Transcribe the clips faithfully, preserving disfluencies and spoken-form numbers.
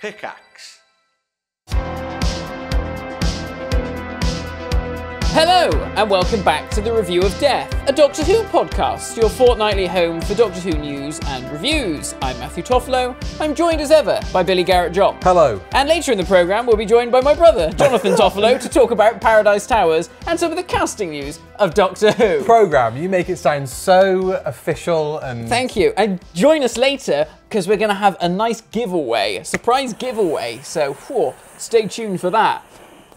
Pickaxe. Hello, and welcome back to The Review of Death, a Doctor Who podcast, your fortnightly home for Doctor Who news and reviews. I'm Matthew Toffolo. I'm joined as ever by Billy Garrett-John. Hello. And later in the programme, we'll be joined by my brother, Jonathan Toffolo, to talk about Paradise Towers and some of the casting news of Doctor Who. Programme, you make it sound so official and... Thank you. And join us later, because we're going to have a nice giveaway, a surprise giveaway, so whew, stay tuned for that.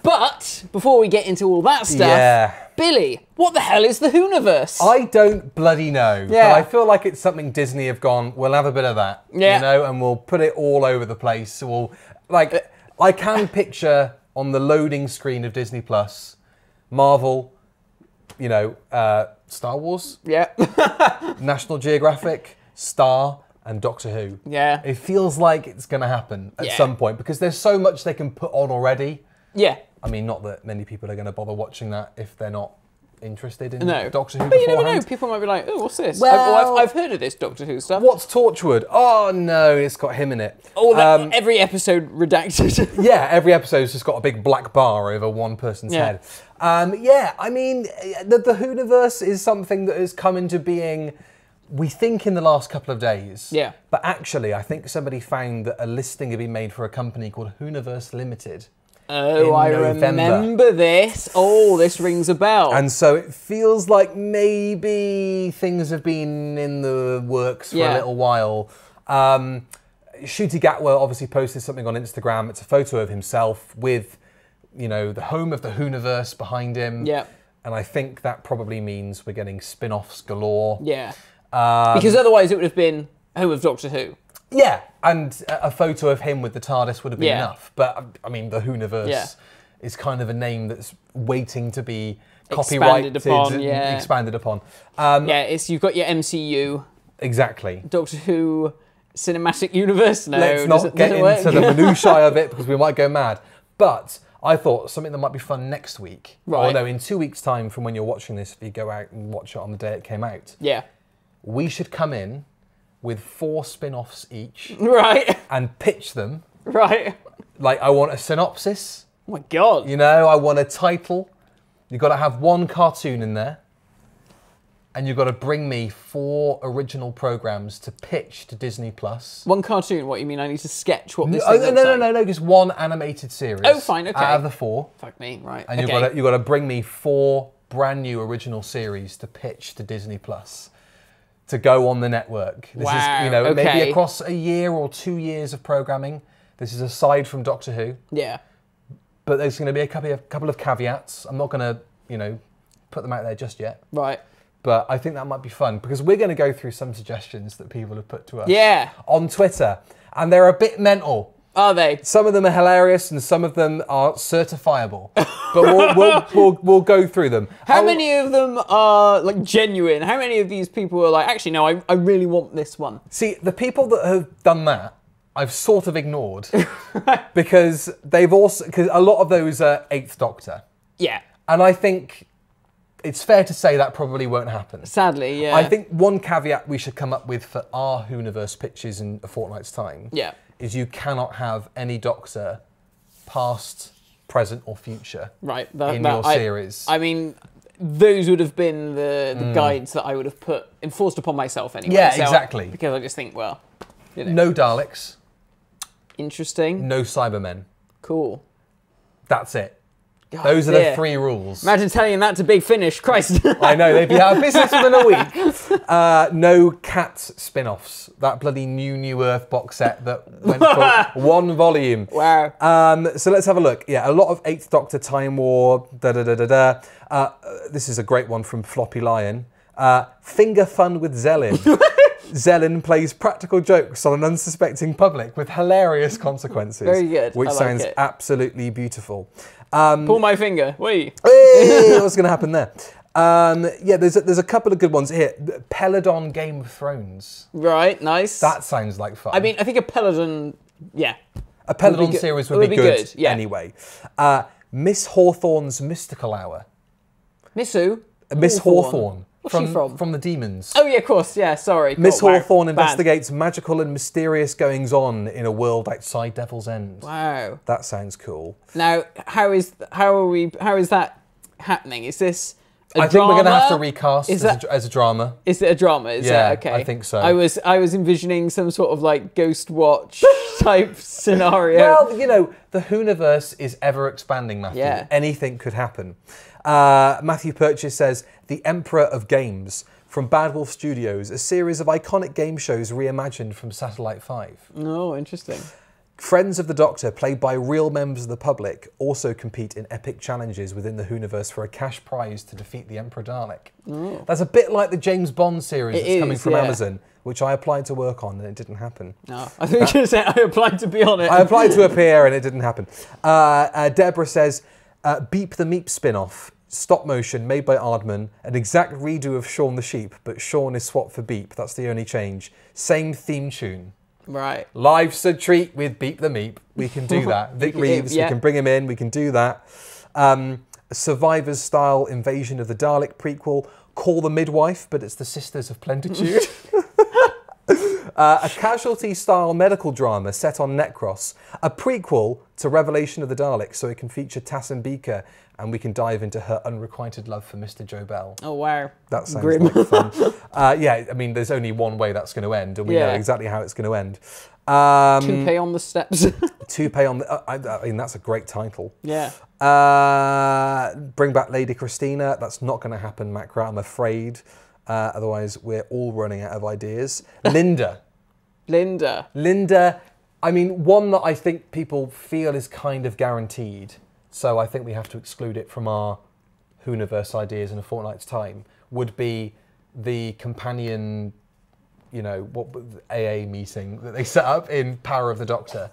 But before we get into all that stuff, yeah. Billy, what the hell is the Whoniverse? I don't bloody know, yeah. But I feel like it's something Disney have gone, we'll have a bit of that, yeah. You know, and we'll put it all over the place. So we'll, like, uh, I can picture on the loading screen of Disney Plus, Marvel, you know, uh, Star Wars, yeah, National Geographic, Star, and Doctor Who. Yeah. It feels like it's going to happen at yeah. some point, because there's so much they can put on already. Yeah. I mean, not that many people are going to bother watching that if they're not interested in no. Doctor Who. But beforehand. You never know. People might be like, "Oh, what's this?" Well, I've, oh, I've, I've heard of this Doctor Who stuff. What's Torchwood? Oh no, it's got him in it. Oh, that, um, every episode redacted. Yeah, every episode's just got a big black bar over one person's yeah. head. Um, yeah, I mean, the, the Whoniverse is something that has come into being. We think in the last couple of days. Yeah. But actually, I think somebody found that a listing had been made for a company called Whoniverse Limited. Oh, in I November. remember this. Oh, this rings a bell. And so it feels like maybe things have been in the works for yeah. a little while. Um, Ncuti Gatwa obviously posted something on Instagram. It's a photo of himself with, you know, the home of the Whoniverse behind him. Yeah. And I think that probably means we're getting spin-offs galore. Yeah. Um, because otherwise it would have been Home of Doctor Who. Yeah, and a photo of him with the TARDIS would have been yeah. enough. But, I mean, the Whoniverse yeah. is kind of a name that's waiting to be copyrighted, expanded upon. Yeah, expanded upon. Um, yeah it's, you've got your M C U. Exactly. Doctor Who Cinematic Universe. No, let's not it, get into the minutiae of it, because we might go mad. But I thought something that might be fun next week. Right. Or no, in two weeks' time from when you're watching this, if you go out and watch it on the day it came out. Yeah. We should come in with four spin-offs each. Right. And pitch them. Right. Like, I want a synopsis. Oh, my God. You know, I want a title. You've got to have one cartoon in there. And you've got to bring me four original programmes to pitch to Disney Plus. One cartoon? What, you mean I need to sketch what this no, thing no, looks no, no, like? No, no, no, just one animated series. Oh, fine, okay. Out of the four. Fuck me, right. And okay. you've, got to, you've got to bring me four brand new original series to pitch to Disney Plus. To go on the network. This wow, is, you know, okay. maybe across a year or two years of programming. This is aside from Doctor Who. Yeah. But there's going to be a couple of, couple of caveats. I'm not going to, you know, put them out there just yet. Right. But I think that might be fun, because we're going to go through some suggestions that people have put to us. Yeah. On Twitter. And they're a bit mental. Are they? Some of them are hilarious and some of them are certifiable. But we'll, we'll, we'll, we'll go through them. How I'll... many of them are like genuine? How many of these people are like, actually, no, I, I really want this one? See, the people that have done that, I've sort of ignored. Because they've also, because a lot of those are Eighth Doctor. Yeah. And I think it's fair to say that probably won't happen. Sadly, yeah. I think one caveat we should come up with for our Whoniverse pitches in a fortnight's time. Yeah. Is you cannot have any Doctor, past, present, or future, right? That, in that, your I, series. I mean, those would have been the, the mm. guides that I would have put enforced upon myself anyway. Yeah, so exactly. I, because I just think, well, you know. No Daleks. Interesting. No Cybermen. Cool. That's it. God, those dear. are the three rules. Imagine telling that to Big Finish, Christ. I know, they'd be out of business within a week. Uh, no Cat spin-offs. That bloody new New Earth box set that went for one volume. Wow. Um, so let's have a look. Yeah, a lot of Eighth Doctor, Time War, da-da-da-da-da. Uh, this is a great one from Floppy Lion. Uh, Finger Fun with Zelin. Zelin plays practical jokes on an unsuspecting public with hilarious consequences. Very good. Which I like sounds it. absolutely beautiful. Um, Pull my finger. Wait. Hey, what's going to happen there? Um, yeah, there's a, there's a couple of good ones here. Peladon Game of Thrones. Right, nice. That sounds like fun. I mean, I think a Peladon, yeah. A Peladon would series would, would be, be good, good yeah. anyway. Uh, Miss Hawthorne's Mystical Hour. Miss who? Miss Hawthorne. Hawthorne. What's from, she from? From The Demons. Oh, yeah, of course. Yeah, sorry. Miss Hawthorne wow. investigates Bad. magical and mysterious goings-on in a world outside Devil's End. Wow. That sounds cool. Now, how is how are we? How is that happening? Is this a I drama? think we're going to have to recast is that, as, a, as a drama. Is it a drama? Is yeah, it? Okay. I think so. I was, I was envisioning some sort of, like, Ghost Watch type scenario. Well, you know, the Whoniverse is ever-expanding, Matthew. Yeah. Anything could happen. Uh, Matthew Purchase says, The Emperor of Games, from Bad Wolf Studios, a series of iconic game shows reimagined from Satellite five. Oh, interesting. Friends of the Doctor, played by real members of the public, also compete in epic challenges within the Whoniverse for a cash prize to defeat the Emperor Dalek. Oh. That's a bit like the James Bond series it that's is, coming from yeah. Amazon, which I applied to work on and it didn't happen. No, I think uh, you said I applied to be on it. I applied to appear and it didn't happen. Uh, uh, Deborah says, Uh, Beep the Meep spin-off, stop motion, made by Aardman, an exact redo of Shaun the Sheep, but Shaun is swapped for Beep. That's the only change. Same theme tune. Right. Life's a treat with Beep the Meep. We can do that. Vic Reeves, yeah. we can bring him in. We can do that. Um, Survivors-style invasion of the Dalek prequel. Call the Midwife, but it's the Sisters of Plentitude. Uh, a casualty-style medical drama set on Necros, a prequel to Revelation of the Daleks, so it can feature Tassin Beaker, and we can dive into her unrequited love for Mister Joe Bell. Oh, wow. That sounds Grim. like fun. Uh, yeah, I mean, there's only one way that's going to end, and we yeah. know exactly how it's going to end. Um, Toupee on the Steps. Toupee on the... Uh, I, I mean, that's a great title. Yeah. Uh, bring back Lady Christina. That's not going to happen, Macra, I'm afraid. Uh, otherwise, we're all running out of ideas. Linda. Linda. Linda. I mean, one that I think people feel is kind of guaranteed. So I think we have to exclude it from our Whoniverse ideas in a fortnight's time. Would be the companion, you know, what A A meeting that they set up in Power of the Doctor.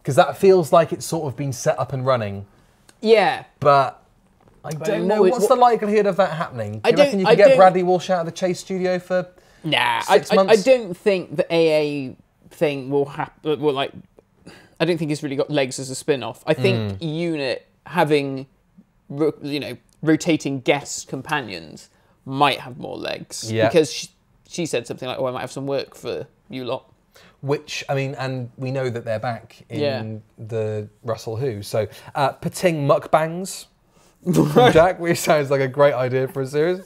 Because that feels like it's sort of been set up and running. Yeah. But... I don't, I don't know. know. What's what, the likelihood of that happening? Do I you don't, reckon you could get Bradley Walsh out of the Chase studio for nah, six I, I, months? I don't think the A A thing will happen. Well, like, I don't think it's really got legs as a spin-off. I think mm. Unit having, ro you know, rotating guest companions might have more legs. Yeah. Because she, she said something like, oh, I might have some work for you lot. Which, I mean, and we know that they're back in yeah. the Russell Who. So, uh, Pating Mukbangs. From Jack, which sounds like a great idea for a series.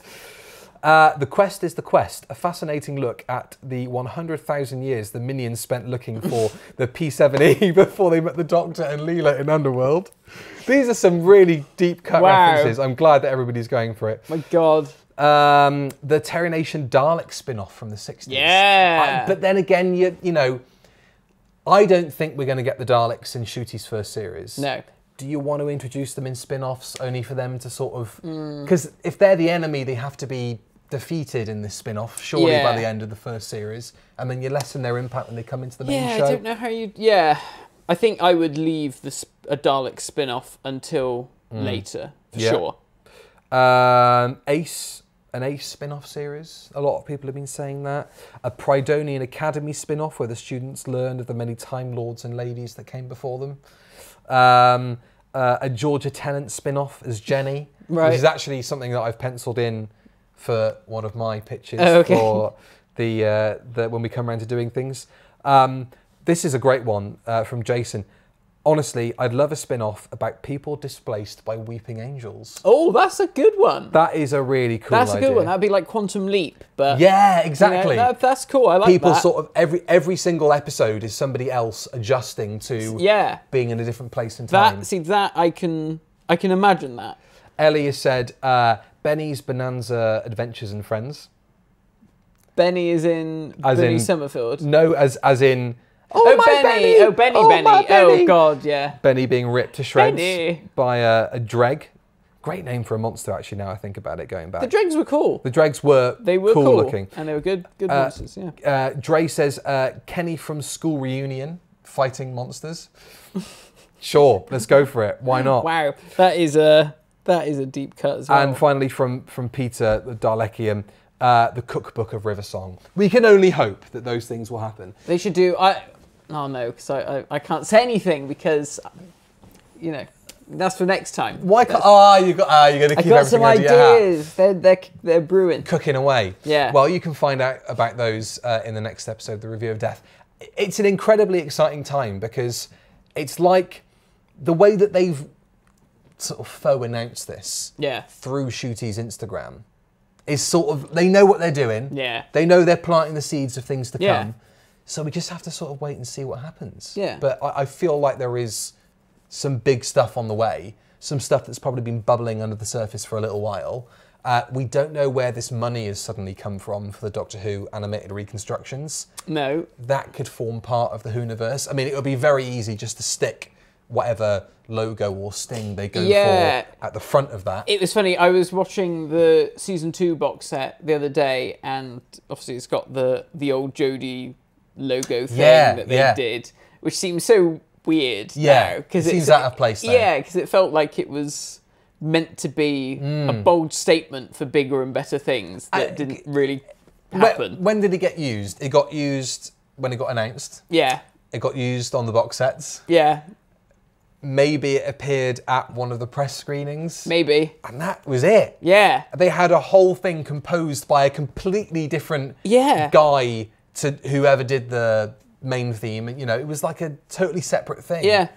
Uh, the Quest is the Quest, a fascinating look at the one hundred thousand years the Minions spent looking for the P seven E before they met the Doctor and Leela in Underworld. These are some really deep-cut wow. references. I'm glad that everybody's going for it. My God. Um, the Terry Nation Dalek spin-off from the sixties. Yeah! Uh, but then again, you, you know, I don't think we're going to get the Daleks in Ncuti first series. No. Do you want to introduce them in spin-offs only for them to sort of... Because mm. if they're the enemy, they have to be defeated in this spin-off, surely yeah. by the end of the first series. And then you lessen their impact when they come into the main yeah, show. Yeah, I don't know how you... Yeah. I think I would leave the a Dalek spin-off until mm. later, for yeah. sure. Um, Ace, an Ace spin-off series. A lot of people have been saying that. A Prydonian Academy spin-off where the students learned of the many Time Lords and ladies that came before them. Um, uh, a Georgia Tennant spin-off as Jenny, right. which is actually something that I've penciled in for one of my pitches oh, okay. for the, uh, the when we come around to doing things. Um, this is a great one uh, from Jason. Honestly, I'd love a spin-off about people displaced by weeping angels. Oh, that's a good one. That is a really cool idea. That's a good idea. one. That'd be like Quantum Leap, but yeah, exactly. You know, that, that's cool. I like people that. People sort of every every single episode is somebody else adjusting to yeah. being in a different place and time. That, see that I can I can imagine that. Ellie has said uh, Benny's Bonanza Adventures and Friends. Benny is in as Benny in, Summerfield. No, as as in. Oh, oh, my Benny. Benny. oh Benny! Oh Benny! Benny! Oh God! Yeah. Benny being ripped to shreds Benny. by a, a dreg. Great name for a monster, actually. Now I think about it, going back. The dregs were cool. The dregs were. They were cool, cool. looking, and they were good, good uh, monsters. Yeah. Uh, Dre says uh, Kenny from School Reunion fighting monsters. Sure, let's go for it. Why not? Wow, that is a that is a deep cut as well. And finally, from from Peter the Dalekian. Uh, the Cookbook of Riversong. We can only hope that those things will happen. They should do. I. Oh no, because I, I I can't say anything because, you know, That's for next time. Why can't, oh, you got, oh, you're going to keep everything under your hat. I've got some ideas. They're, they're, they're brewing. Cooking away. Yeah. Well, you can find out about those uh, in the next episode of The Review of Death. It's an incredibly exciting time because it's like the way that they've sort of faux announced this yeah. through Shooty's Instagram is sort of, they know what they're doing. Yeah. They know they're planting the seeds of things to yeah. come. So we just have to sort of wait and see what happens. Yeah. But I, I feel like there is some big stuff on the way, some stuff that's probably been bubbling under the surface for a little while. Uh, we don't know where this money has suddenly come from for the Doctor Who animated reconstructions. No. That could form part of the Whoniverse. I mean, it would be very easy just to stick whatever logo or sting they go yeah. for at the front of that. It was funny, I was watching the Season two box set the other day, and obviously it's got the, the old Jodie logo thing yeah, that they yeah. did, which seems so weird yeah because it seems out of place though. Yeah because it felt like it was meant to be mm. a bold statement for bigger and better things that I, didn't really happen. When, when did it get used? It got used when it got announced. Yeah, it got used on the box sets. Yeah, maybe it appeared at one of the press screenings, maybe, and that was it. Yeah, they had a whole thing composed by a completely different yeah. guy to whoever did the main theme, and you know, it was like a totally separate thing. Yeah.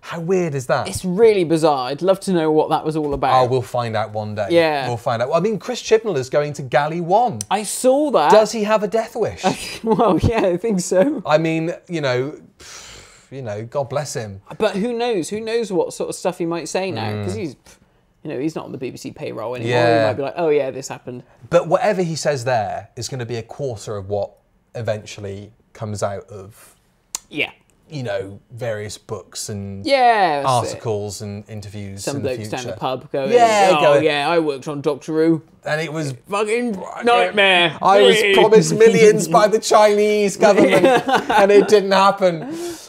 How weird is that? It's really bizarre. I'd love to know what that was all about. Oh, we'll find out one day. Yeah. We'll find out. I mean, Chris Chibnall's going to Galley One. I saw that. Does he have a death wish? Well, yeah, I think so. I mean, you know, you know, God bless him. But who knows? Who knows what sort of stuff he might say now? Because mm. he's, you know, he's not on the B B C payroll anymore. Yeah. He might be like, oh yeah, this happened. But whatever he says there is going to be a quarter of what eventually comes out of, yeah, you know, various books and yeah, articles it. and interviews. Some in blokes the future. down the pub going, yeah, oh going. yeah, I worked on Doctor Who. And it was fucking nightmare. I was promised millions by the Chinese government and it didn't happen.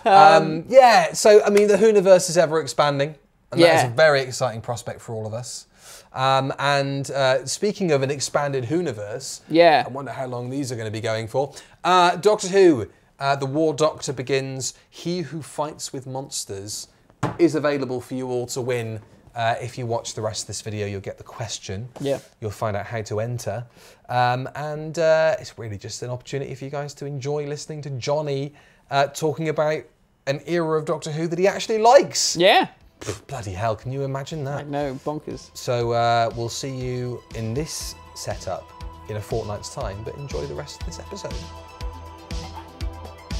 Um, um, yeah, so, I mean, the Whoniverse is ever expanding. And yeah. that is a very exciting prospect for all of us. Um, and uh, speaking of an expanded Whoniverse, yeah. I wonder how long these are going to be going for. Uh, Doctor Who, uh, The War Doctor Begins, He Who Fights With Monsters is available for you all to win. Uh, if you watch the rest of this video, you'll get the question. Yeah. You'll find out how to enter. Um, and uh, it's really just an opportunity for you guys to enjoy listening to Johnny uh, talking about an era of Doctor Who that he actually likes. Yeah. Bloody hell, can you imagine that? I know, bonkers. So uh, we'll see you in this setup in a fortnight's time, but enjoy the rest of this episode.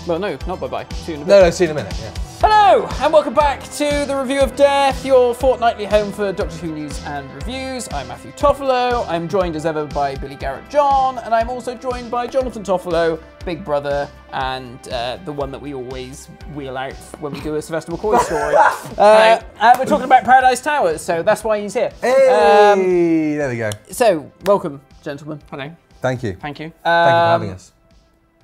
Well, no, not bye-bye. See you in a minute. No, no, see you in a minute, yeah. Hello, and welcome back to The Review of Death, your fortnightly home for Doctor Who news and reviews. I'm Matthew Toffolo. I'm joined as ever by Billy Garrett-John, and I'm also joined by Jonathan Toffolo, Big Brother, and uh, the one that we always wheel out when we do a Sylvester McCoy story. uh, and we're talking about Paradise Towers, so that's why he's here. Hey, um, there we go. So, welcome, gentlemen. Hello. Thank you. Thank you. Um, Thank you for having us.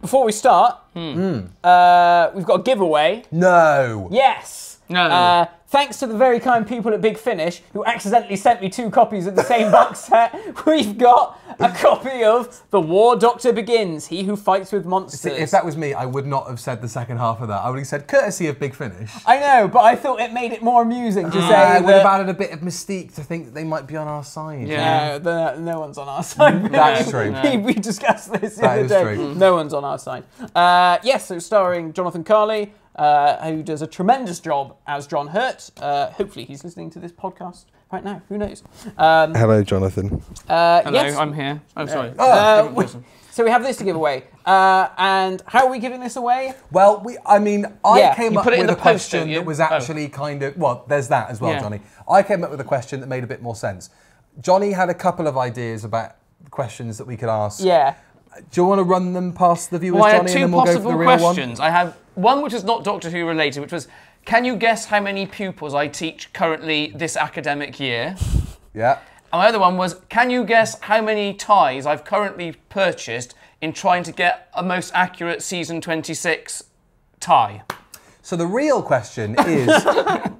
Before we start, hmm. uh, we've got a giveaway. No. Yes. No. Uh, thanks to the very kind people at Big Finish who accidentally sent me two copies of the same box set, we've got a copy of The War Doctor Begins, He Who Fights With Monsters. See, if that was me, I would not have said the second half of that. I would have said, courtesy of Big Finish. I know, but I thought it made it more amusing to uh, say I would that... have added a bit of mystique to think that they might be on our side. Yeah, yeah. No, no one's on our side. That's true. No. We discussed this the that other day. True. No one's on our side. Uh, yes, so starring Jonathan Carley, Uh, who does a tremendous job as John Hurt. Uh, hopefully he's listening to this podcast right now. Who knows? Um, Hello, Jonathan. Uh, Hello, yes. I'm here. I'm oh, sorry. Oh, uh, we, so we have this to give away. Uh, and how are we giving this away? Well, we. I mean, I yeah. came you up with a post, question that was actually oh. kind of... Well, there's that as well, yeah. Johnny. I came up with a question that made a bit more sense. Johnny had a couple of ideas about questions that we could ask. Yeah. Do you want to run them past the viewers, well, Johnny, and then we'll go for the real one? I have two possible questions. I have one which is not Doctor Who related, which was, can you guess how many pupils I teach currently this academic year? Yeah. And my other one was, can you guess how many ties I've currently purchased in trying to get a most accurate season twenty-six tie? So the real question is,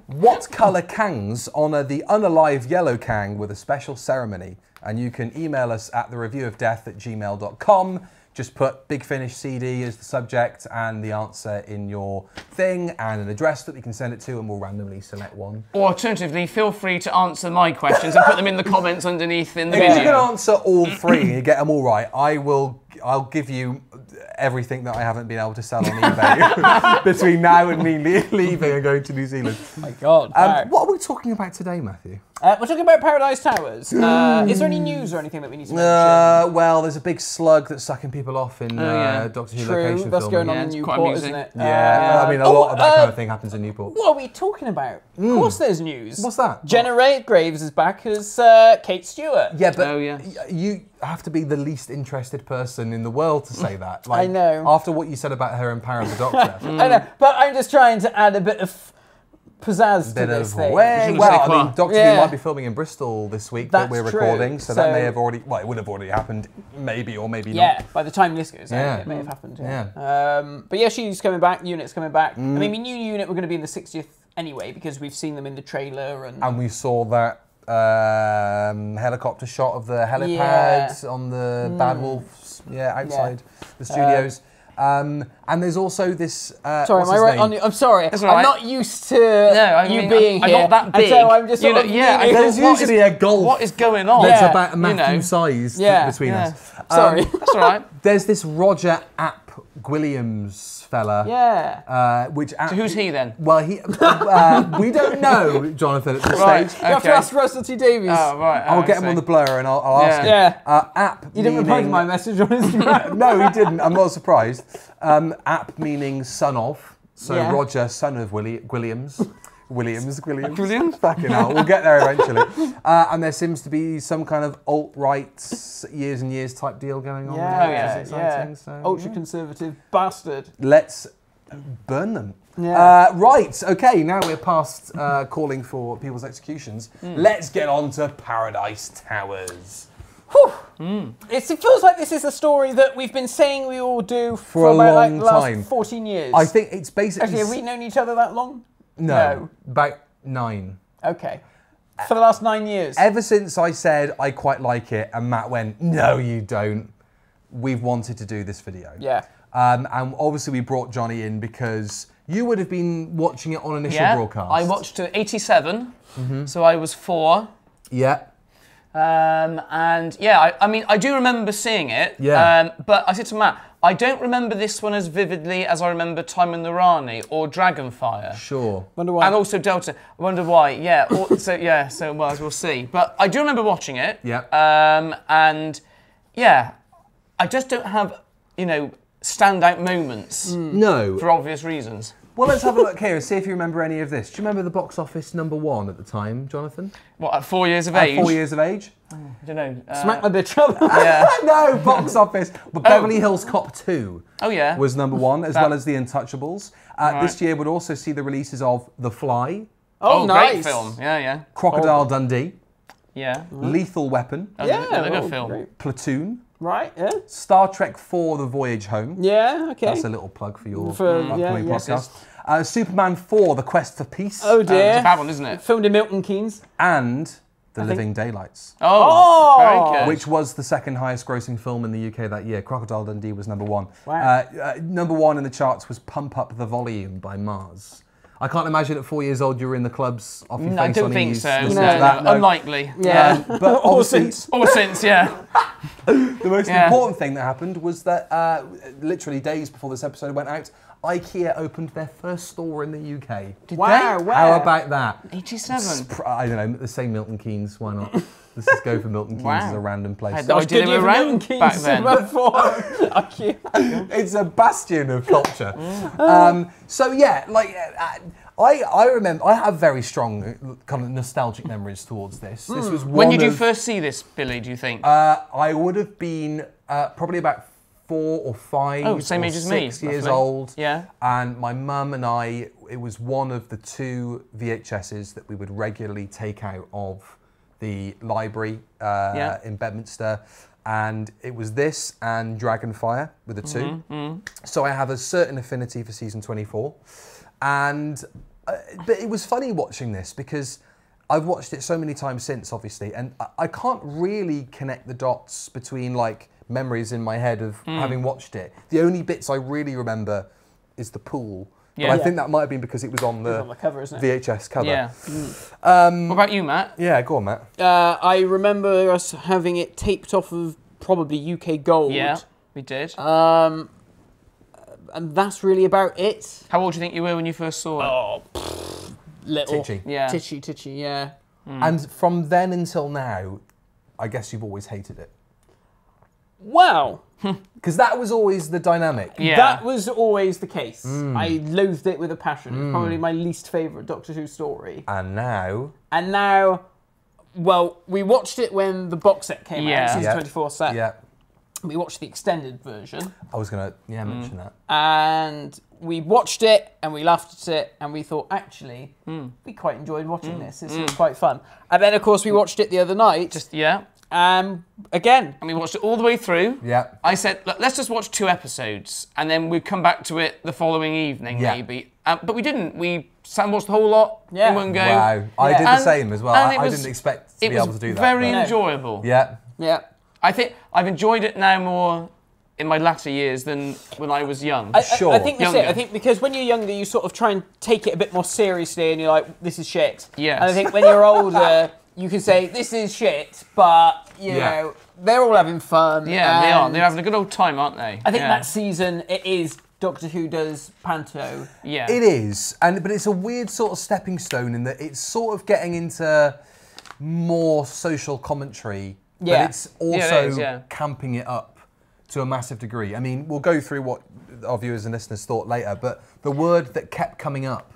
what colour Kangs honour the unalive yellow Kang with a special ceremony? And you can email us at thereviewofdeath at gmail dot com. Just put Big Finish C D as the subject and the answer in your thing and an address that we can send it to, and we'll randomly select one. Or alternatively, feel free to answer my questions and put them in the comments underneath in the video. If you can answer all three and you get them all right, I will, I'll give you everything that I haven't been able to sell on eBay between now and me leaving and going to New Zealand. Oh my God. Um, what are we talking about today, Matthew? Uh, we're talking about Paradise Towers. Uh, is there any news or anything that we need to mention? Uh, well, there's a big slug that's sucking people off in oh, yeah. uh, Doctor Who True. location that's filming. Going on yeah, in Newport, isn't it? Yeah, uh, yeah. I mean, a oh, lot of that uh, kind of thing happens in Newport. What are we talking about? Mm. Of course there's news. What's that? Jenna Ray Graves is back as uh, Kate Stewart. Yeah, but oh, yeah. you have to be the least interested person in the world to say that. Like, I know. After what you said about her in Power of the Doctor. mm. I know, but I'm just trying to add a bit of pizzazz to this thing. Way. Well, I mean, Doctor Who yeah. might be filming in Bristol this week That's that we're recording, so, so that may have already, well, it would have already happened, maybe or maybe yeah, not. Yeah, by the time this goes out, yeah. it may have happened. Yeah. yeah. Um, but yeah, she's coming back, Unit's coming back. Mm. I mean, we knew Unit were going to be in the sixtieth anyway, because we've seen them in the trailer. And, and we saw that um, helicopter shot of the helipads yeah. on the mm. Bad Wolf, yeah, outside yeah. the studios. Um, Um, and there's also this. Uh, sorry, am I right? On you? I'm sorry. Right. I'm not used to no, I mean, you being I'm, here. I'm not that big. So I'm just you know, like, yeah, I there's usually is, a golf. What is going on? There's yeah. about a Matthew you know. size yeah, between yeah. us. Um, sorry, that's all right. There's this Roger App Gwilliams fella. Yeah. Uh, which so who's he then? Well, he. Uh, we don't know, Jonathan. At this right, stage, okay. you have to ask Russell T Davies. Oh right. I'll get see. him on the blur and I'll, I'll yeah. ask him. Yeah. Uh, app. You didn't reply to my message on Instagram. No, he didn't. I'm not surprised. Um, app meaning son of, so yeah. Roger, son of Willi Williams. Williams, Williams. Williams? Fucking hell, we'll get there eventually. Uh, and there seems to be some kind of alt-right, years and years type deal going on. Yeah, yeah, exciting, yeah. So, ultra-conservative yeah. bastard. Let's burn them. Yeah. Uh, right, okay, now we're past uh, calling for people's executions. Mm. Let's get on to Paradise Towers. Mm. It's, it feels like this is a story that we've been saying we all do for, for a about long like, time. Last fourteen years. I think it's basically. Actually, have we known each other that long? No, no. About nine. Okay. For the last nine years. Ever since I said I quite like it, and Matt went, "No, you don't." We've wanted to do this video. Yeah. Um, and obviously, we brought Johnny in because you would have been watching it on initial yeah, broadcast. I watched it at eighty-seven, mm-hmm. so I was four. Yeah. Um, and yeah, I, I mean, I do remember seeing it, yeah. um, but I said to Matt, I don't remember this one as vividly as I remember Time and the Rani or Dragonfire. Sure. Wonder why. And also Delta. I wonder why, yeah. Or, so, yeah, so well, as we'll see. But I do remember watching it. Yeah. Um, and yeah, I just don't have, you know, standout moments. Mm. No. For obvious reasons. Well, let's have a look here and see if you remember any of this. Do you remember the box office number one at the time, Jonathan? What, at four years of at age? At four years of age. Oh, I don't know. Uh, Smack my bitch up. Yeah. No, box office. But oh. Beverly Hills Cop two oh, yeah. was number one, as that. well as The Untouchables. Uh, right. This year would also see the releases of The Fly. Oh, oh nice. Great film. Yeah, yeah. Crocodile oh. Dundee. Yeah. Lethal Weapon. Oh, yeah. Another good oh, film. Great. Platoon. Right, yeah. Star Trek four, The Voyage Home. Yeah, okay. That's a little plug for your for, upcoming yeah, yes, podcast. Yes. Uh, Superman four, The Quest for Peace. Oh dear. Um, it's a bad one, isn't it? Filmed in Milton Keynes. And The I Living think... Daylights. Oh, oh, very good. Which was the second highest grossing film in the U K that year. Crocodile Dundee was number one. Wow. Uh, uh, number one in the charts was Pump Up the Volume by Mars. I can't imagine at four years old you're in the clubs off your no, face I don't on think so. No, no, that. no, unlikely. Yeah, um, but or since, or since, yeah. The most yeah. important thing that happened was that uh, literally days before this episode went out, IKEA opened their first store in the U K. Did wow, they? Where? How about that? eighty-seven. I don't know. The same Milton Keynes. Why not? Let's just go for Milton Keynes wow. as a random place. I had no idea they were around back then. It's a bastion of culture. Mm. Um, so yeah, like I, I remember, I have very strong kind of nostalgic memories towards this. Mm. This was one when did you of, first see this, Billy? Do you think? Uh, I would have been uh, probably about four or five, oh, same or age as six me, years roughly. old. Yeah, and my mum and I. It was one of the two V H Ss that we would regularly take out of the library uh, yeah. in Bedminster, and it was this and Dragonfire with the two. Mm-hmm, mm-hmm. So I have a certain affinity for season twenty-four, and uh, but it was funny watching this because I've watched it so many times since, obviously, and I, I can't really connect the dots between like memories in my head of mm. having watched it. The only bits I really remember is the pool. Yeah. But I yeah. think that might have been because it was on the, was on the cover, isn't it? V H S cover. Yeah. Mm. Um, what about you, Matt? Yeah, go on, Matt. Uh, I remember us having it taped off of probably U K Gold. Yeah, we did. Um, and that's really about it. How old do you think you were when you first saw it? Oh, pfft, little. Titchy. Yeah. Titchy, titchy, yeah. Mm. And from then until now, I guess you've always hated it. Wow. Because that was always the dynamic. Yeah. That was always the case. Mm. I loathed it with a passion. Mm. It's probably my least favourite Doctor Who story. And now? And now, well, we watched it when the box set came yeah. out, Season yep. twenty-four set. Yeah. We watched the extended version. I was going to, yeah, mention mm. that. And we watched it, and we laughed at it, and we thought, actually, mm. we quite enjoyed watching mm. this. This mm. was quite fun. And then, of course, we watched it the other night. Just, yeah. Um, again. And we watched it all the way through. Yeah. I said, look, let's just watch two episodes, and then we'd come back to it the following evening, yeah. maybe. Um, but we didn't. We sandwatched the whole lot yeah. in one go. Wow. Yeah. I did the and, same as well. I, was, I didn't expect to be able to do that. It was very but. enjoyable. Yeah. Yeah. I think I've enjoyed it now more in my latter years than when I was young. I, sure. I, I think that's younger. it. I think because when you're younger, you sort of try and take it a bit more seriously, and you're like, this is shit. Yes. And I think when you're older... You can say, this is shit, but, you yeah. know, they're all having fun. Yeah, they are. They're having a good old time, aren't they? I think yeah. that season, it is Doctor Who does panto. Yeah. It is, and but it's a weird sort of stepping stone in that it's sort of getting into more social commentary, yeah. but it's also yeah, it is, yeah. camping it up to a massive degree. I mean, we'll go through what our viewers and listeners thought later, but the word that kept coming up,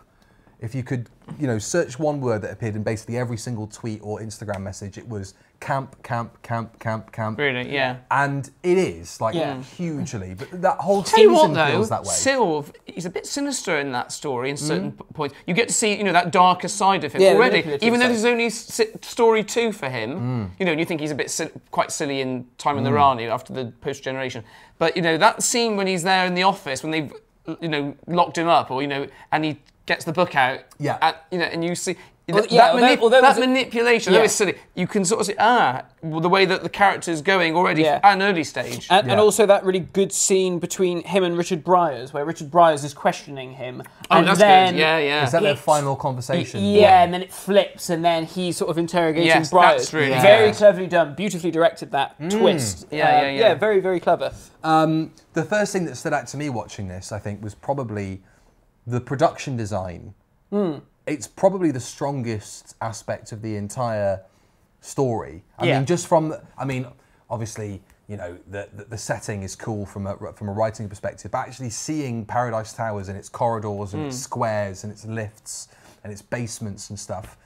if you could, you know, search one word that appeared in basically every single tweet or Instagram message, it was camp, camp, camp, camp, camp. Really, yeah. And it is, like, yeah. hugely. But that whole season what, though, feels that way. Sylv, he's a bit sinister in that story in certain mm. points. You get to see, you know, that darker side of him yeah, already. Even though there's only story two for him, mm. you know, and you think he's a bit si quite silly in Time mm. in the Rani after the Post-Generation. But, you know, that scene when he's there in the office, when they've, you know, locked him up or, you know, and he... gets the book out, yeah, and, you know, and you see well, that, yeah, mani although, although that manipulation. Although yeah. it's silly, you can sort of see ah well, the way that the character's going already yeah. at an early stage, and, yeah. and also that really good scene between him and Richard Bryars, where Richard Bryars is questioning him, oh, and that's then good. yeah, yeah, is that it, their final conversation? Yeah, yeah, and then it flips, and then he sort of interrogating yes, Bryars. Really yeah. very cleverly done, beautifully directed that mm. twist. Yeah, um, yeah, yeah, yeah, very, very clever. Um, the first thing that stood out to me watching this, I think, was probably. The production design, mm. it's probably the strongest aspect of the entire story. I yeah. mean, just from, I mean, obviously, you know, the, the, the setting is cool from a, from a writing perspective, but actually seeing Paradise Towers and its corridors and mm. its squares and its lifts and its basements and stuff,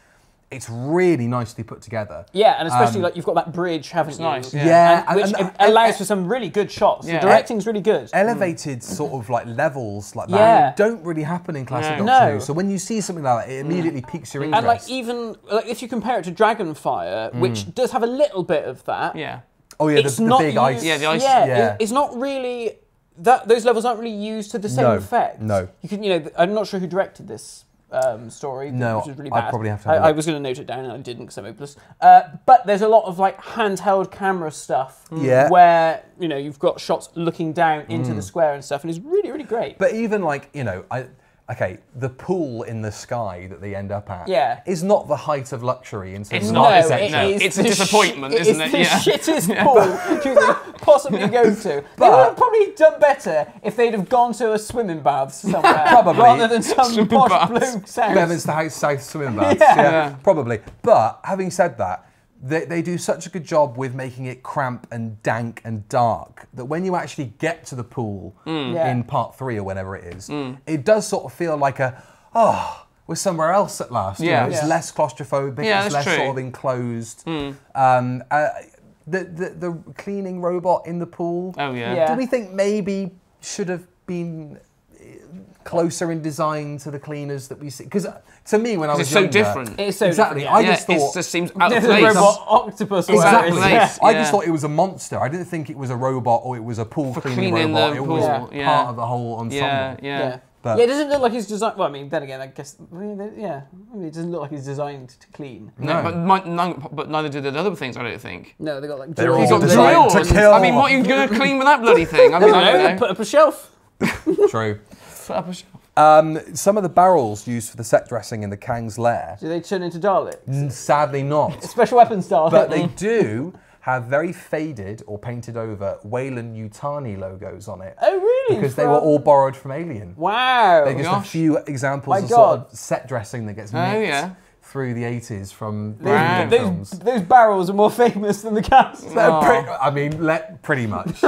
it's really nicely put together. Yeah, and especially um, like you've got that bridge, haven't it's you? Nice. Yeah, yeah. And, and, which and, and, allows and, for some really good shots. Yeah. The directing's really good. Elevated mm. sort of like levels like that yeah. don't really happen in classic no. Doctor Who. No. So when you see something like that, it immediately mm. piques your interest. And like even like if you compare it to Dragonfire, mm. which does have a little bit of that. Yeah. Oh yeah, the, the big ice. Yeah, the ice. Yeah, yeah. It's not really that those levels aren't really used to the same no. effect. No. You can, you know, I'm not sure who directed this. Um, story, no, which is really bad. I probably have to. Have I, I was going to note it down, and I didn't because I'm hopeless. Uh, but there's a lot of like handheld camera stuff, yeah. where you know you've got shots looking down into mm. the square and stuff, and it's really, really great. But even like you know, I okay, the pool in the sky that they end up at, yeah. is not the height of luxury in terms of art. No, it no. is it's a disappointment, isn't it? It's the yeah. shittest yeah. pool you could possibly go to. But they would have probably done better if they'd have gone to a swimming bath somewhere, probably rather than some swimming posh bloke's house. Leominster South swimming baths, yeah. Yeah, yeah, probably. But having said that, they, they do such a good job with making it cramp and dank and dark that when you actually get to the pool mm. yeah. in part three or whenever it is, mm. it does sort of feel like a, oh, we're somewhere else at last. Yeah. You know, it's yeah. less claustrophobic, yeah, it's less true. sort of enclosed. Mm. Um, uh, the, the, the cleaning robot in the pool, oh, yeah. Yeah. do we think maybe should have been closer in design to the cleaners that we see? Because to me, when I was it's younger, so different. It's so exactly. Different, yeah. I just yeah, thought it just seems out of place. A robot octopus. Exactly. Yeah. I just thought it was a monster. I didn't think it was a robot or it was a pool For cleaning, cleaning robot. It pool. was yeah. part yeah. of the whole ensemble. Yeah, yeah. yeah. But yeah, it doesn't look like he's designed. Well, I mean, then again, I guess, yeah, I mean, it doesn't look like he's designed to clean. No, no but, none, but neither did the other things, I don't think. No, they got like drills. He's got drills. To kill. I mean, what are you going to clean with that bloody thing? I mean, no, I don't know. Put up a shelf. True. Put up a shelf. Um, some of the barrels used for the set dressing in the Kang's lair. Do they turn into Daleks? Sadly not. Special weapons style. But they do have very faded or painted over Weyland Yutani logos on it. Oh, really? Because from... they were all borrowed from Alien. Wow. They're just Gosh. a few examples My of God. sort of set dressing that gets oh, nicked yeah. through the eighties from wow. those, films. Those barrels are more famous than the cast. Oh. Pretty, I mean, let, pretty much.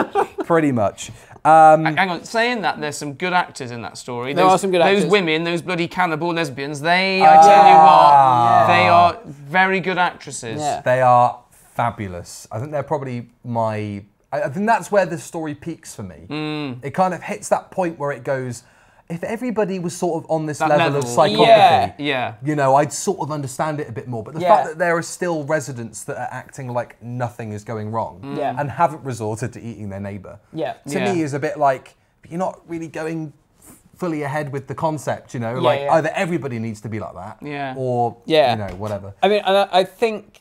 pretty much. Um, Hang on, saying that, there's some good actors in that story. There those, are some good actors. Those women, those bloody cannibal lesbians, they, I tell ah. you what, yeah. they are very good actresses. Yeah. They are fabulous. I think they're probably my... I think that's where the story peaks for me. Mm. It kind of hits that point where it goes, if everybody was sort of on this level, level of psychopathy, yeah, yeah. you know, I'd sort of understand it a bit more. But the yeah. fact that there are still residents that are acting like nothing is going wrong mm. yeah. and haven't resorted to eating their neighbour, yeah. to yeah. me is a bit like, you're not really going fully ahead with the concept, you know? Yeah, like, yeah. either everybody needs to be like that yeah. or, yeah. you know, whatever. I mean, and I think...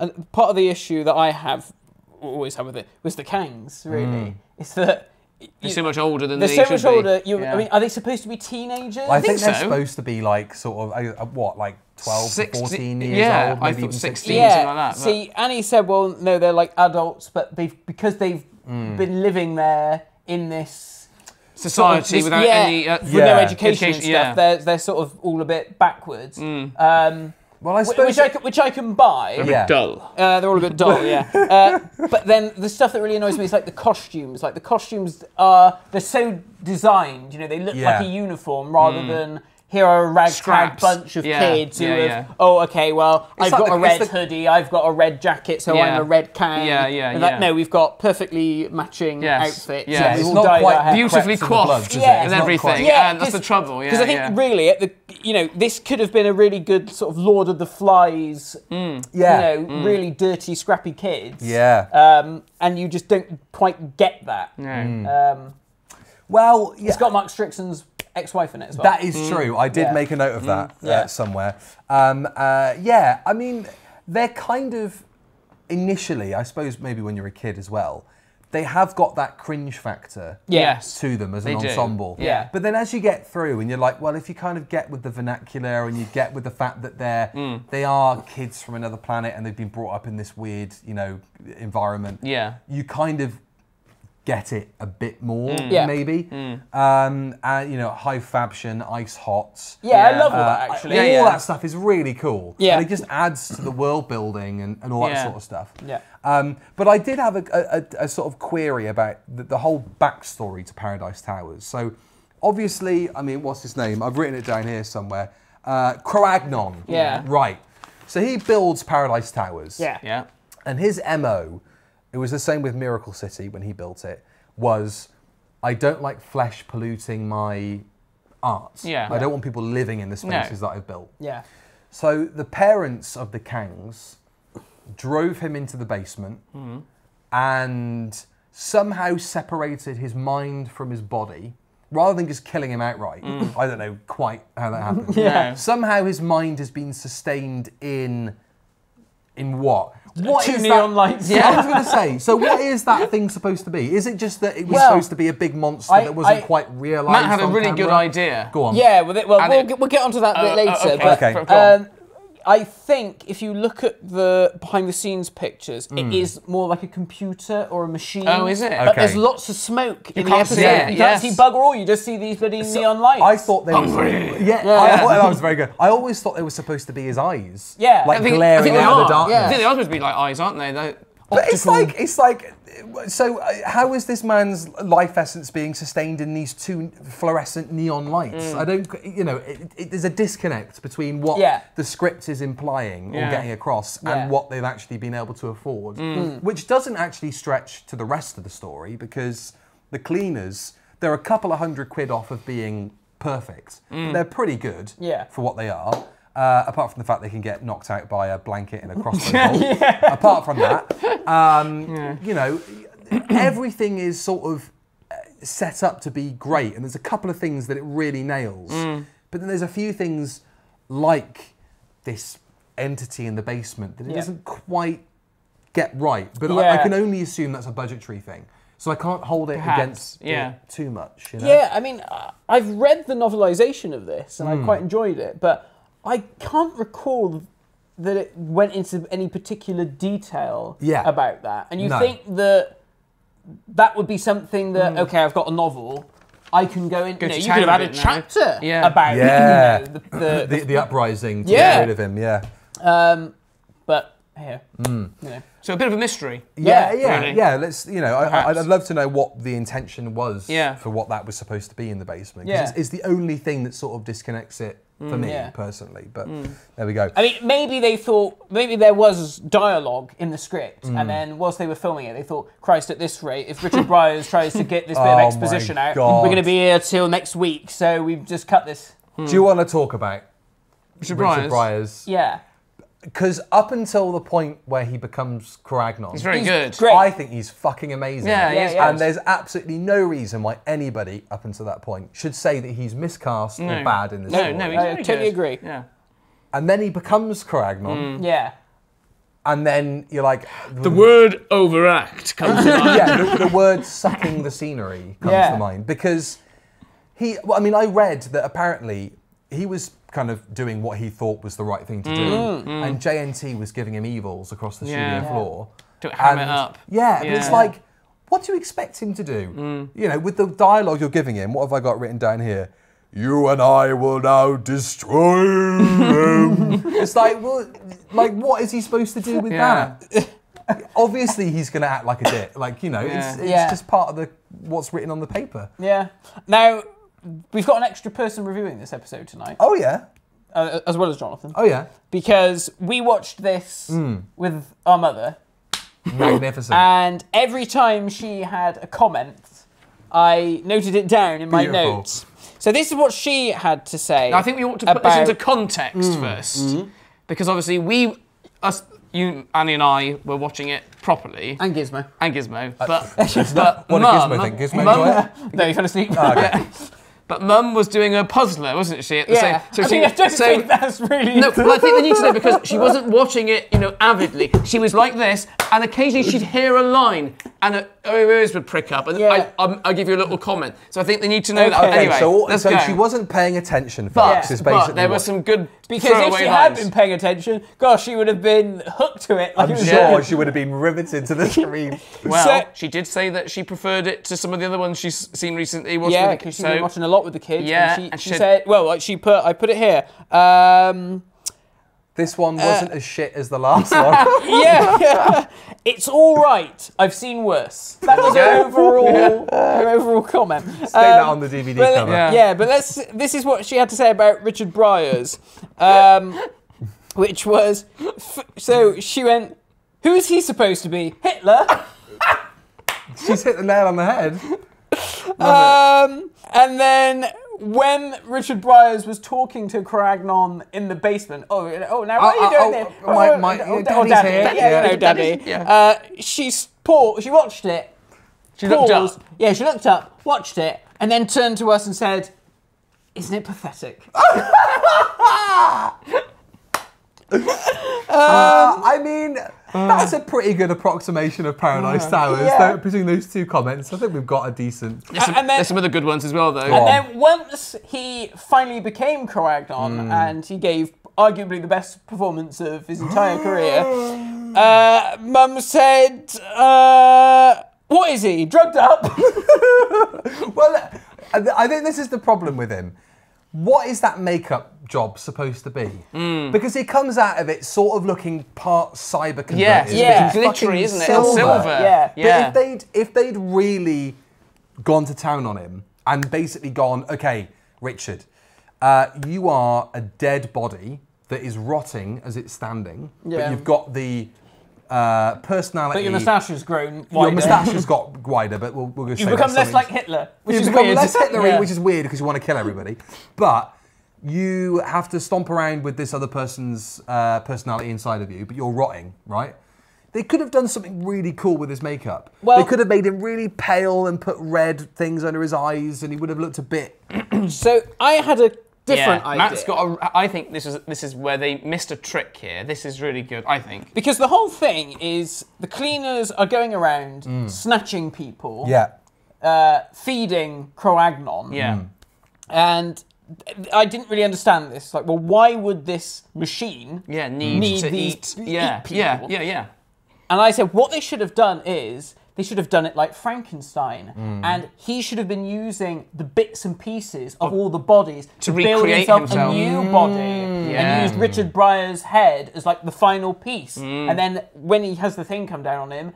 And part of the issue that I have always had with it was the Kangs. Really, mm. it's that you, they're so much older than they're they so much be. older. You, yeah. I mean, are they supposed to be teenagers? Well, I, I think, think they're so. supposed to be like sort of what, like twelve, sixteen, fourteen years yeah, old, maybe I thought sixteen, yeah. something like that. But. See, Annie said, well, no, they're like adults, but they've because they've mm. been living there in this. Society sort of, without yeah, any uh, with yeah. no education, education and stuff, yeah. they're they're sort of all a bit backwards. Mm. Um, Well, I suppose which, I can, which I can buy. They're yeah. a bit dull. Uh, they're all a bit dull, yeah. Uh, but then the stuff that really annoys me is like the costumes. Like the costumes are, they're so designed, you know, they look yeah. like a uniform rather mm. than here are a ragtag bunch of yeah. kids who yeah, have, yeah. oh, okay, well, it's I've like got the, a red the... hoodie, I've got a red jacket, so yeah. I'm a red Kang. Yeah, yeah, and yeah. That, no, we've got perfectly matching yes. outfits. Yeah, yeah. It's all not quite beautifully coiffed and yeah. everything, yeah, and that's the trouble. Because yeah, I think yeah. really, at the, you know, this could have been a really good sort of Lord of the Flies, mm. yeah. you know, mm. really dirty, scrappy kids. Yeah. Um, and you just don't quite get that. No. Mm. Um, well, yeah. It's got Mark Strickson's ex-wife in it as well. That is mm. true. I did yeah. make a note of that mm. yeah. uh, somewhere. Um, uh, yeah, I mean, they're kind of, initially, I suppose maybe when you're a kid as well, they have got that cringe factor yes. to them as they an do. ensemble. Yeah. But then as you get through and you're like, well, if you kind of get with the vernacular and you get with the fact that they're, mm. they are kids from another planet and they've been brought up in this weird, you know, environment, yeah. you kind of get it a bit more, mm. yeah. maybe. Mm. Um, and, you know, high fashion, ice hots. Yeah, yeah. I love all uh, that, actually. I, yeah, all yeah. that stuff is really cool. Yeah. And it just adds to the world building and, and all yeah. that sort of stuff. Yeah. Um, but I did have a, a, a sort of query about the, the whole backstory to Paradise Towers. So, obviously, I mean, what's his name? I've written it down here somewhere. Uh, Cragnon. Yeah. Right. So he builds Paradise Towers. Yeah. Yeah. And his M O... It was the same with Miracle City when he built it, was I don't like flesh polluting my art. Yeah. I don't want people living in the spaces no. that I've built. Yeah. So the parents of the Kangs drove him into the basement mm-hmm. and somehow separated his mind from his body, rather than just killing him outright. Mm. I don't know quite how that happened. yeah. No. Somehow his mind has been sustained in... In what? What Two is neon that? Lights. Yeah. I was going to say. So, what is that thing supposed to be? Is it just that it was well, supposed to be a big monster I, that wasn't I, quite realised? Matt had on a really camera? good idea. Go on. Yeah. Well, well, we'll, it, get, we'll get onto that uh, a bit later. Uh, okay. But, okay. Um, I think if you look at the behind-the-scenes pictures, mm. it is more like a computer or a machine. Oh, is it? But okay. there's lots of smoke you in the episode. Yeah, you yes. can't see bugger all. You just see these bloody so neon lights. I thought they were... Hungry. Yeah, yeah. I thought that was very good. I always thought they were supposed to be his eyes. Yeah. Like think, glaring out of the darkness. Yeah. I think they are supposed to be like eyes, aren't they? They're but optical. It's like... It's like so how is this man's life essence being sustained in these two fluorescent neon lights? Mm. I don't, you know, it, it, there's a disconnect between what yeah. the script is implying yeah. or getting across yeah. and what they've actually been able to afford, mm. which doesn't actually stretch to the rest of the story because the cleaners, they're a couple of hundred quid off of being perfect. Mm. They're pretty good yeah. for what they are. Uh, apart from the fact they can get knocked out by a blanket in a crossbow bolt. yeah. Apart from that, um, yeah. you know, everything is sort of set up to be great, and there's a couple of things that it really nails. Mm. But then there's a few things like this entity in the basement that it yeah. doesn't quite get right. But yeah. I, I can only assume that's a budgetary thing. So I can't hold it Perhaps. against yeah. it too much. You know? Yeah, I mean, I've read the novelisation of this, and mm. I quite enjoyed it, but I can't recall that it went into any particular detail yeah. about that. And you no. think that that would be something that, mm. okay, I've got a novel, I can go in. Go you, know, you could have had a chapter yeah. about yeah. You know, the, the, the, the uprising to yeah. get rid of him, yeah. Um, but here, mm. you know. So a bit of a mystery. Yeah, yeah, yeah. Really. yeah let's you know, I, I'd love to know what the intention was yeah. for what that was supposed to be in the basement. Yeah. It's, it's the only thing that sort of disconnects it for mm, me yeah. personally. But mm. there we go. I mean, maybe they thought maybe there was dialogue in the script, mm. and then whilst they were filming it, they thought, Christ, at this rate, if Richard Bryars tries to get this bit oh of exposition out, we're going to be here till next week. So we've just cut this. Hmm. Do you want to talk about Richard, Richard Bryars? Yeah. Because up until the point where he becomes Caragnon, he's very he's good. Great. I think he's fucking amazing. Yeah, yeah, yeah. And there's absolutely no reason why anybody up until that point should say that he's miscast no. or bad in this. No, story. no, he's I really totally good. agree. Yeah. And then he becomes Caragnon. Mm. Yeah. And then you're like, the word overact comes to mind. Yeah, the, the word sucking the scenery comes yeah. to mind, because he. Well, I mean, I read that apparently he was kind of doing what he thought was the right thing to do. Mm, mm. And J N T was giving him evils across the studio yeah. floor. To ham it up. Yeah, yeah, but it's like, what do you expect him to do? Mm. You know, with the dialogue you're giving him, what have I got written down here? You and I will now destroy him. It's like, well, like, what is he supposed to do with yeah. that? Obviously, he's going to act like a dick. Like, you know, yeah. it's, it's yeah. just part of the what's written on the paper. Yeah. Now, we've got an extra person reviewing this episode tonight. Oh, yeah. Uh, as well as Jonathan. Oh, yeah. Because we watched this mm. with our mother. Magnificent. And every time she had a comment, I noted it down in my Beautiful. notes. So this is what she had to say. Now, I think we ought to put about... this into context mm. first. Mm-hmm. Because obviously we... us. You, Annie and I were watching it properly. And Gizmo. And Gizmo. But, but what Mum, did Gizmo think? Gizmo Mum, No, he fell asleep. Oh, okay. yeah. But Mum was doing a puzzler, wasn't she? At the yeah. same, so I she, mean, I don't so, think that's really... No, well, I think they need to know, because she wasn't watching it, you know, avidly. She was like this, and occasionally she'd hear a line, and her ears would prick up, and yeah. I, I'll, I'll give you a little comment. So I think they need to know okay. that. Okay, anyway, so, let's so go. She wasn't paying attention, folks, but, is basically But there were some good... Because if she lines. had been paying attention, gosh, she would have been hooked to it. Like I'm it sure good. she would have been riveted to the screen. Well, so, she did say that she preferred it to some of the other ones she's seen recently. Yeah, because she's so, been watching a lot with the kids. Yeah, and she, and she, she said, well, like she put, I put it here. Um, this one wasn't uh, as shit as the last one. yeah, yeah, it's all right. I've seen worse. That was her overall, her overall comment. Stay um, that on the D V D but, cover. Yeah. yeah, but let's. This is what she had to say about Richard Bryars, um, which was. F so she went, "Who is he supposed to be? Hitler?" She's hit the nail on the head. Um, and then. When Richard Bryars was talking to Caragnon in the basement, oh, oh, now what uh, are you doing uh, oh, there? My, my, oh, daddy's daddy. Here. Yeah, yeah. You know, daddy. Yeah. Uh, she paused, she watched it. She paused, looked up. Yeah, she looked up, watched it, and then turned to us and said, "Isn't it pathetic?" um, uh, I mean, uh, that's a pretty good approximation of Paradise uh, Towers. Yeah. Between those two comments, I think we've got a decent... There's some, and then, there's some other good ones as well, though. And on. then once he finally became Caragnon, mm. and he gave arguably the best performance of his entire career, uh, Mum said, uh, what is he, drugged up? Well, I think this is the problem with him. What is that makeup job supposed to be? Mm. Because he comes out of it sort of looking part cyber converted. Yes, yeah, it's glittery, isn't it? Silver. silver. Yeah. yeah. But if they'd, if they'd really gone to town on him and basically gone, okay, Richard, uh, you are a dead body that is rotting as it's standing, yeah. but you've got the... Uh, personality. But your moustache has grown wider. Your moustache has got wider, but we'll, we'll go say You've become less like Hitler, which You've is become weird. less Hitler-y, yeah. which is weird because you want to kill everybody. But you have to stomp around with this other person's uh, personality inside of you, but you're rotting, right? They could have done something really cool with his makeup. Well, they could have made him really pale and put red things under his eyes, and he would have looked a bit. So I had a different yeah, idea. Matt's got. A, I think this is this is where they missed a trick here. This is really good, I think, because the whole thing is the cleaners are going around mm. snatching people, yeah, uh, feeding Croagnon, yeah, mm. and. I didn't really understand this. Like, well, why would this machine yeah, need, need to these eat, yeah, eat people? Yeah, yeah, yeah. And I said, what they should have done is they should have done it like Frankenstein, mm. and he should have been using the bits and pieces of all the bodies to, to build himself, himself a new body, mm. yeah. and used Richard Breyer's head as like the final piece. Mm. And then when he has the thing come down on him,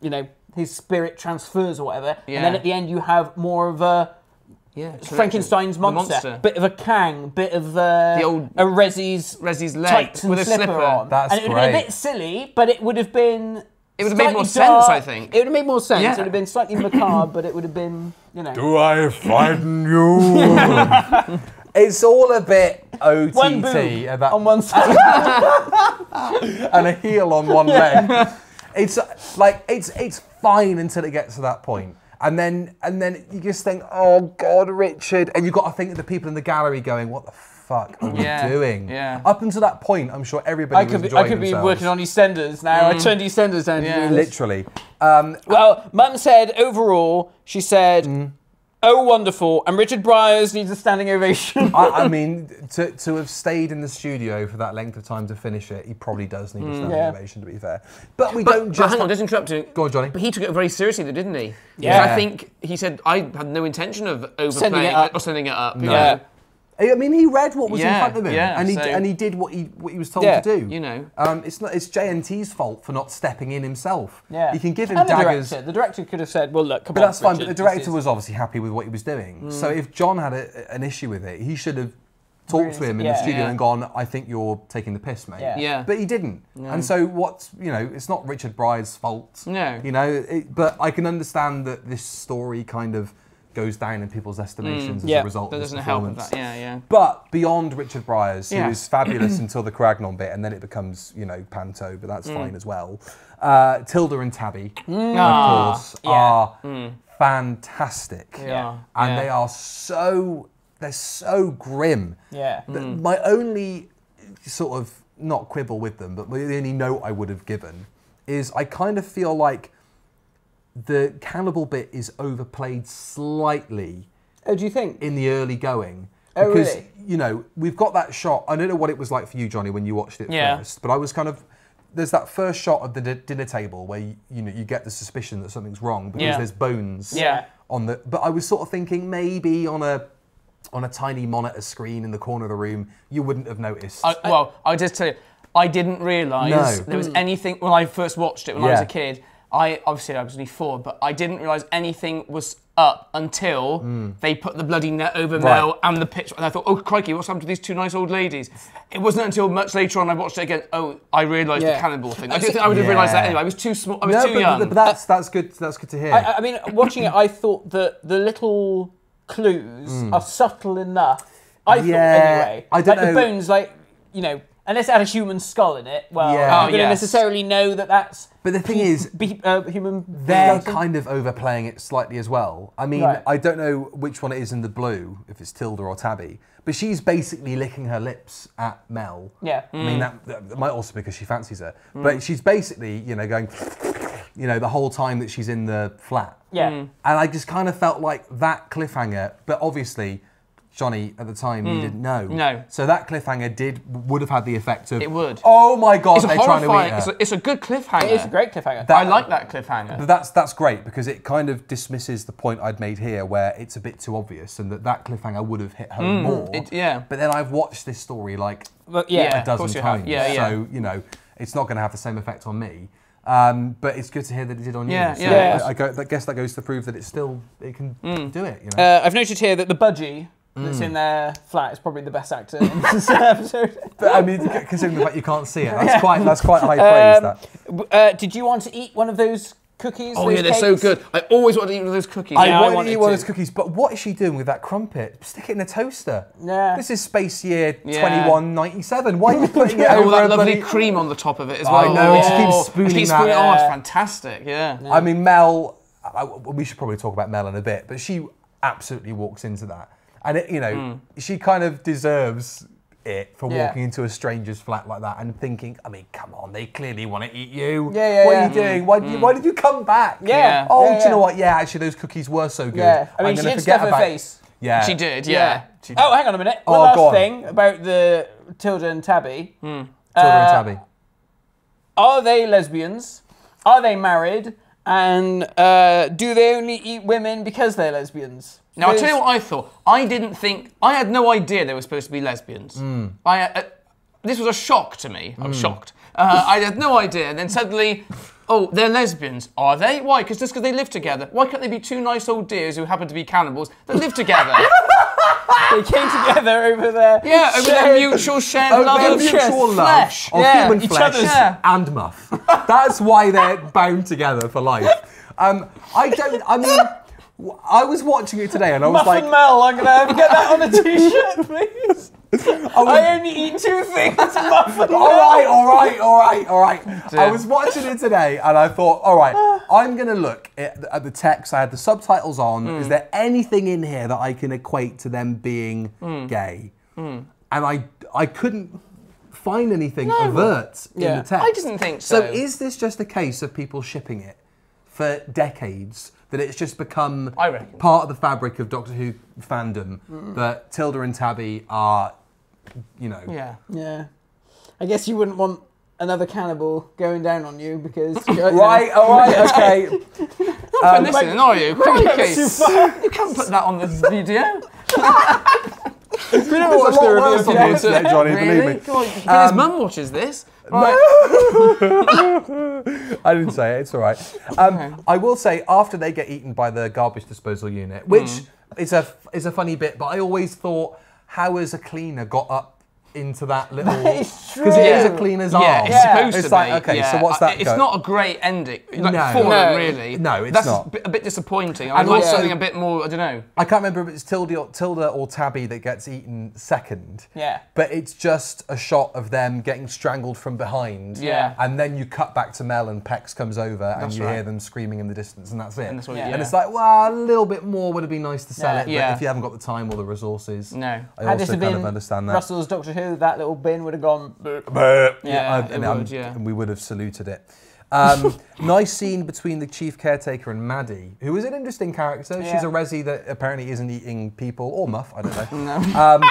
you know, his spirit transfers or whatever. Yeah. And then at the end, you have more of a. Yeah, Frankenstein's monster. monster, bit of a Kang, bit of uh, the old a Rezzy's Rezzy's leg with a slipper, slipper on. That's and it would have been a bit silly, but it would have been. It would have made more dark. sense, I think. It would have made more sense. Yeah. It would have been slightly macabre, but it would have been, you know. Do I frighten you? It's all a bit O T T. One boob about on one side and a heel on one leg. Yeah. It's like it's it's fine until it gets to that point. And then, and then you just think, oh God, Richard, and you've got to think of the people in the gallery going, what the fuck are we yeah, doing? Yeah. Up until that point, I'm sure everybody I was could enjoying be, I could themselves. be working on EastEnders now. Mm. I turned EastEnders down yeah. to do this. Literally. Um, well, Mum said overall, she said, mm. oh wonderful, and Richard Breyers needs a standing ovation. I, I mean, to, to have stayed in the studio for that length of time to finish it, he probably does need a standing yeah. ovation, to be fair. But we but, don't but just... hang on, just interrupting. Go on, Johnny. But he took it very seriously, didn't he? Yeah. yeah. I think he said, I had no intention of overplaying it or sending it up. No. Yeah. I mean, he read what was yeah, in front of him, yeah, and he so, and he did what he what he was told yeah, to do. You know, um, it's not it's J N T's fault for not stepping in himself. Yeah, you can give him and daggers. The director, the director could have said, "Well, look, come but on." But that's fine. Richard, but the director is... was obviously happy with what he was doing. Mm. So if John had a, an issue with it, he should have talked really? to him in yeah, the studio yeah. and gone, "I think you're taking the piss, mate." Yeah. yeah. But he didn't, mm. and so what's you know, it's not Richard Breyer's fault. No. You know, it, but I can understand that this story kind of. goes down in people's estimations mm, as yeah, a result that of this doesn't performance. Help with that. Yeah, yeah. But beyond Richard Breyers, yeah. who is fabulous until the Croagnon bit, and then it becomes, you know, panto, but that's mm. fine as well. Uh, Tilda and Tabby, mm. of course, yeah. are mm. fantastic. Yeah. And yeah. they are so, they're so grim. Yeah. Mm. My only sort of, not quibble with them, but the only note I would have given is I kind of feel like the cannibal bit is overplayed slightly. Oh, do you think? In the early going. Oh, because, really? you know, we've got that shot. I don't know what it was like for you, Johnny, when you watched it yeah. first, but I was kind of... There's that first shot of the d dinner table where, you, you know, you get the suspicion that something's wrong because yeah. there's bones yeah. on the... But I was sort of thinking maybe on a... on a tiny monitor screen in the corner of the room, you wouldn't have noticed. I, well, I'll just tell you, I didn't realise no. there was anything... When I first watched it when yeah. I was a kid... I obviously I was only four, but I didn't realise anything was up until mm. they put the bloody net over right. Mel and the pitch. And I thought, oh crikey, what's happened to these two nice old ladies? It wasn't until much later on I watched it again. Oh, I realised yeah. the cannibal thing. I don't think I would have yeah. realised that anyway. I was too small. I was no, too but, young. But that's that's good. That's good to hear. I, I mean, watching it, I thought that the little clues mm. are subtle enough. I yeah. thought anyway. I don't like know. The bones, like you know. Unless it had a human skull in it, well, yeah. you oh, wouldn't yes. necessarily know that that's... But the thing is, beep, uh, human they're person. kind of overplaying it slightly as well. I mean, right. I don't know which one it is in the blue, if it's Tilda or Tabby, but she's basically licking her lips at Mel. Yeah. Mm. I mean, that, that might also be because she fancies her. Mm. But she's basically, you know, going... you know, the whole time that she's in the flat. Yeah. Mm. And I just kind of felt like that cliffhanger, but obviously... Johnny, at the time, mm. you didn't know. No. So that cliffhanger did would have had the effect of... It would. Oh, my God, it's they're trying to eat her. It's a, it's a good cliffhanger. It is a great cliffhanger. That, I like that cliffhanger. But that's, that's great, because it kind of dismisses the point I'd made here, where it's a bit too obvious, and that that cliffhanger would have hit home mm. more. It, yeah. But then I've watched this story, like, but, yeah, a dozen times. Yeah, yeah. So, you know, it's not going to have the same effect on me. Um, but it's good to hear that it did on yeah, you. So yeah, I, I, go, I guess that goes to prove that it still it can mm. do it. You know? uh, I've noted here that the budgie mm. that's in their flat is probably the best actor in this episode. But I mean, considering the fact you can't see it, that's yeah. quite that's quite high praise. Um, that. Uh, did you want to eat one of those cookies. Oh yeah, they're cakes. so good. I always wanted to eat those cookies. I, yeah, I wanted to eat one of those cookies, but what is she doing with that crumpet? Stick it in a toaster. Yeah. This is space year yeah. twenty-one ninety-seven. Why are you putting it over? All that lovely cream on the top of it as well. I know, oh, it just keeps spooning it keeps that. Yeah. Oh, it's fantastic, yeah. yeah. I mean, Mel, I, we should probably talk about Mel in a bit, but she absolutely walks into that. And, it, you know, mm. she kind of deserves it for yeah. walking into a stranger's flat like that and thinking, I mean, come on, they clearly want to eat you. Yeah, yeah, What are yeah. you doing? Mm. Why, did you, why did you come back? Yeah. Oh, yeah, do yeah. you know what? Yeah, actually, those cookies were so good. Yeah. I mean, I'm she didn't stuff her about... face. Yeah. She did, yeah. yeah. She did. Oh, hang on a minute. One oh, last thing about the Tilda and Tabby. Mm. Tilda uh, and Tabby. Are they lesbians? Are they married? And uh, do they only eat women because they're lesbians? Now, I'll tell you what I thought. I didn't think... I had no idea they were supposed to be lesbians. Mm. I, uh, this was a shock to me. I was mm. shocked. Uh, I had no idea. And then suddenly, oh, they're lesbians. Are they? Why? Because just because they live together. Why can't they be two nice old dears who happen to be cannibals that live together? They came together over their... Yeah, over their mutual shared oh, love of mutual love flesh. Of yeah, human flesh yeah. and muff. That's why they're bound together for life. Um, I don't... I mean... I was watching it today and I was Muff like... and Mel, I'm going to have to get that on a T-shirt, please. I, was, I only eat two things, Muff and Mel. All right, all right, all right, all right. I was watching it today and I thought, all right, I'm going to look at, at the text. I had the subtitles on. Mm. Is there anything in here that I can equate to them being mm. gay? Mm. And I, I couldn't find anything no. overt yeah. in the text. I didn't think so. So is this just a case of people shipping it for decades? That it's just become part of the fabric of Doctor Who fandom. Mm. That Tilda and Tabby are, you know. Yeah. Yeah. I guess you wouldn't want another cannibal going down on you because. Right. All right. Okay. Not um, listening, are you? Right, you can't put that on this video. We don't watch the reviews on the internet, Johnny. Really? Believe me. God, um, his mum watches this. Right. I didn't say it, it's all right. Um, okay. I will say, after they get eaten by the garbage disposal unit, which mm. is a is a funny bit, but I always thought, how has a cleaner got up into that little... That is true. Because it yeah. is a cleaner's yeah, arm. It's yeah, supposed it's supposed to like, be. Okay, yeah. so what's that? It's go? not a great ending like, no. for no. it, really. No, it's That's not. That's a bit disappointing. I like yeah. something a bit more, I don't know. I can't remember if it's Tilda or, Tilda or Tabby that gets eaten second. Yeah. But it's just a shot of them getting strangled from behind. Yeah. And then you cut back to Mel and Pex comes over and that's you right. hear them screaming in the distance and that's it. And, that's what, yeah. and it's like, well, a little bit more would have been nice to sell yeah. it, but yeah. if you haven't got the time or the resources, no. I also kind of understand that. Russell's Doctor Who that little bin would have gone... Yeah, yeah, and, would, yeah. and we would have saluted it. Um, nice scene between the chief caretaker and Maddie, who is an interesting character. Yeah. She's a resi that apparently isn't eating people, or muff, I don't know. no. Um,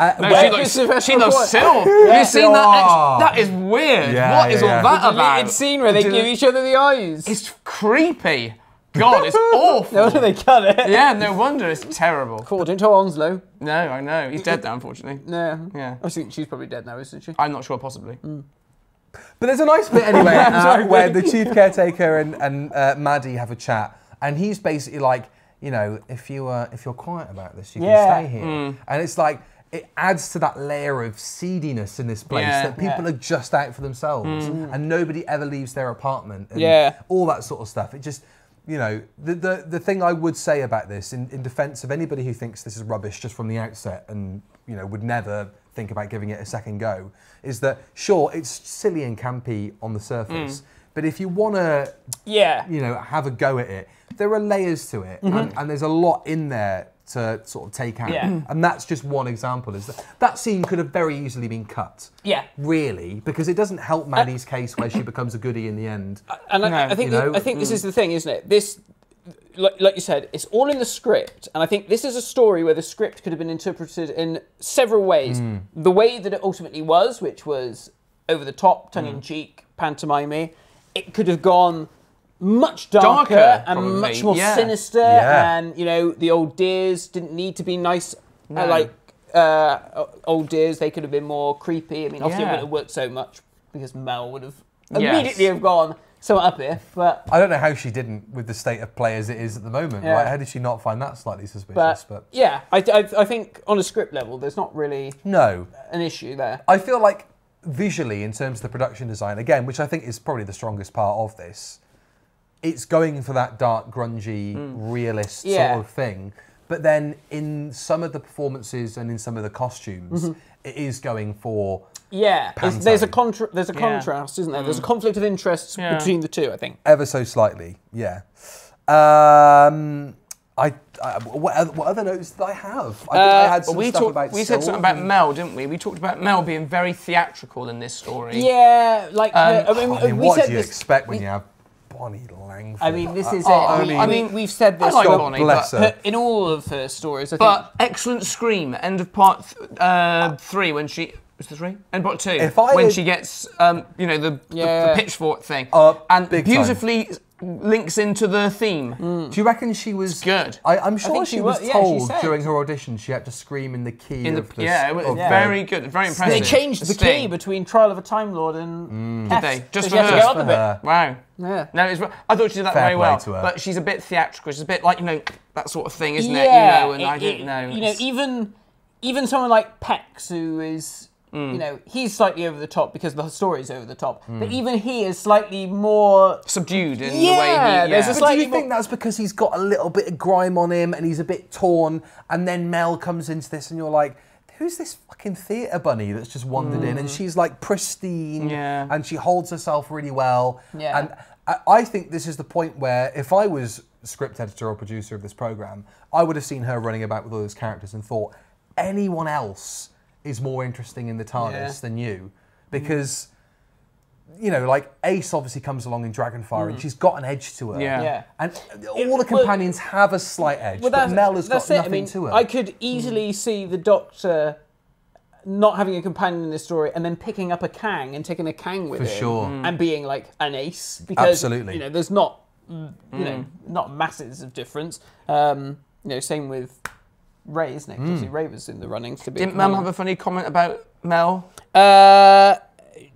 uh, no she looks, she looks, she looks Syl. Yeah. Have you seen oh. that? That is weird. Yeah, what yeah, is all yeah. that the about? It's a scene where they Did give it... each other the eyes. It's creepy. God, it's awful. No wonder they cut it. Yeah, no wonder it's terrible. Cool, don't tell Onslow. No, I know. He's dead now, unfortunately. No. Yeah. I think she's probably dead now, isn't she? I'm not sure, possibly. Mm. But there's a nice bit anyway uh, where the chief caretaker and, and uh, Maddie have a chat, and he's basically like, you know, if, you, uh, if you're quiet about this, you yeah. can stay here. Mm. And it's like, it adds to that layer of seediness in this place yeah, that people yeah. are just out for themselves, mm. and nobody ever leaves their apartment, and yeah. all that sort of stuff. It just... You know, the, the the thing I would say about this, in, in defence of anybody who thinks this is rubbish just from the outset and, you know, would never think about giving it a second go, is that, sure, it's silly and campy on the surface, mm. but if you want to, yeah. you know, have a go at it, there are layers to it, mm-hmm. and, and there's a lot in there to sort of take out. Yeah. And that's just one example. Is that, that scene could have very easily been cut. Yeah. Really, because it doesn't help Maddie's uh, case where she becomes a goodie in the end. And I, no, I think, the, I think mm. this is the thing, isn't it? This, like, like you said, it's all in the script. And I think this is a story where the script could have been interpreted in several ways. Mm. The way that it ultimately was, which was over the top, tongue-in-cheek, mm. pantomime-y, it could have gone... much darker, darker and probably. much more yeah. sinister, yeah. and you know the old dears didn't need to be nice. No. Uh, like uh, old dears, they could have been more creepy. I mean, obviously yeah. it wouldn't have worked so much because Mel would have yes. immediately have gone somewhat up here. But I don't know how she didn't with the state of play as it is at the moment. Yeah. Right? How did she not find that slightly suspicious? But, but... yeah, I, I, I think on a script level, there's not really no an issue there. I feel like visually, in terms of the production design, again, which I think is probably the strongest part of this. it's going for that dark, grungy, mm. realist yeah. sort of thing. But then in some of the performances and in some of the costumes, mm-hmm. it is going for yeah. There's a contra there's a yeah. contrast, isn't there? Mm. There's a conflict of interests yeah. between the two, I think. Ever so slightly, yeah. Um, I, I what, what other notes did I have? I, uh, I had some we stuff talk, about. We said something about Mel, didn't we? We talked about Mel being very theatrical in this story. Yeah, like um, her, I mean, I mean, we what said do you this, expect when we, you have? Bonnie Langford. I mean, this is it. Oh, we, I mean, we've said this. I like Bonnie, bless but her. In all of her stories, I but think... But excellent scream, end of part th uh, three when she... Was the three? End part two. If I when had... she gets, um, you know, the, yeah. the, the pitchfork thing. Uh, and beautifully time. Links into the theme. Mm. Do you reckon she was... It's good. I, I'm sure I she, she was, was told yeah, she during her audition she had to scream in the key in the, of the... Yeah, it was yeah. very good. Very impressive. They changed the Sting. Key between Trial of a Time Lord and... Mm. Did they? Just so for, her. For her. Wow. Yeah. No, it's, I thought she did that Fair very well, but she's a bit theatrical. She's a bit like, you know, that sort of thing, isn't yeah, it? You know, and it, I don't it, know. You know, even even someone like Pex, who is, mm. you know, he's slightly over the top because the story's over the top. Mm. But even he is slightly more subdued in yeah, the way he. Yeah. There's a but slightly do you think more... that's because he's got a little bit of grime on him and he's a bit torn? And then Mel comes into this, and you're like, who's this fucking theatre bunny that's just wandered mm. in? And she's like pristine, yeah. and she holds herself really well. Yeah. And I, I think this is the point where, if I was script editor or producer of this programme, I would have seen her running about with all those characters and thought, anyone else is more interesting in the TARDIS yeah. than you. Because, mm. you know, like Ace obviously comes along in Dragonfire mm. and she's got an edge to her. Yeah. yeah. And all it, the companions well, have a slight edge, well, but Mel has got it. nothing I mean, to her. I could easily mm. see the Doctor not having a companion in this story and then picking up a Kang and taking a Kang with For him sure. mm. and being like an ace because Absolutely. you know there's not you mm. know not masses of difference. Um, you know, same with Ray, isn't it? Because mm. Ray was in the runnings to be. Didn't Mel have a funny comment about Mel? Uh,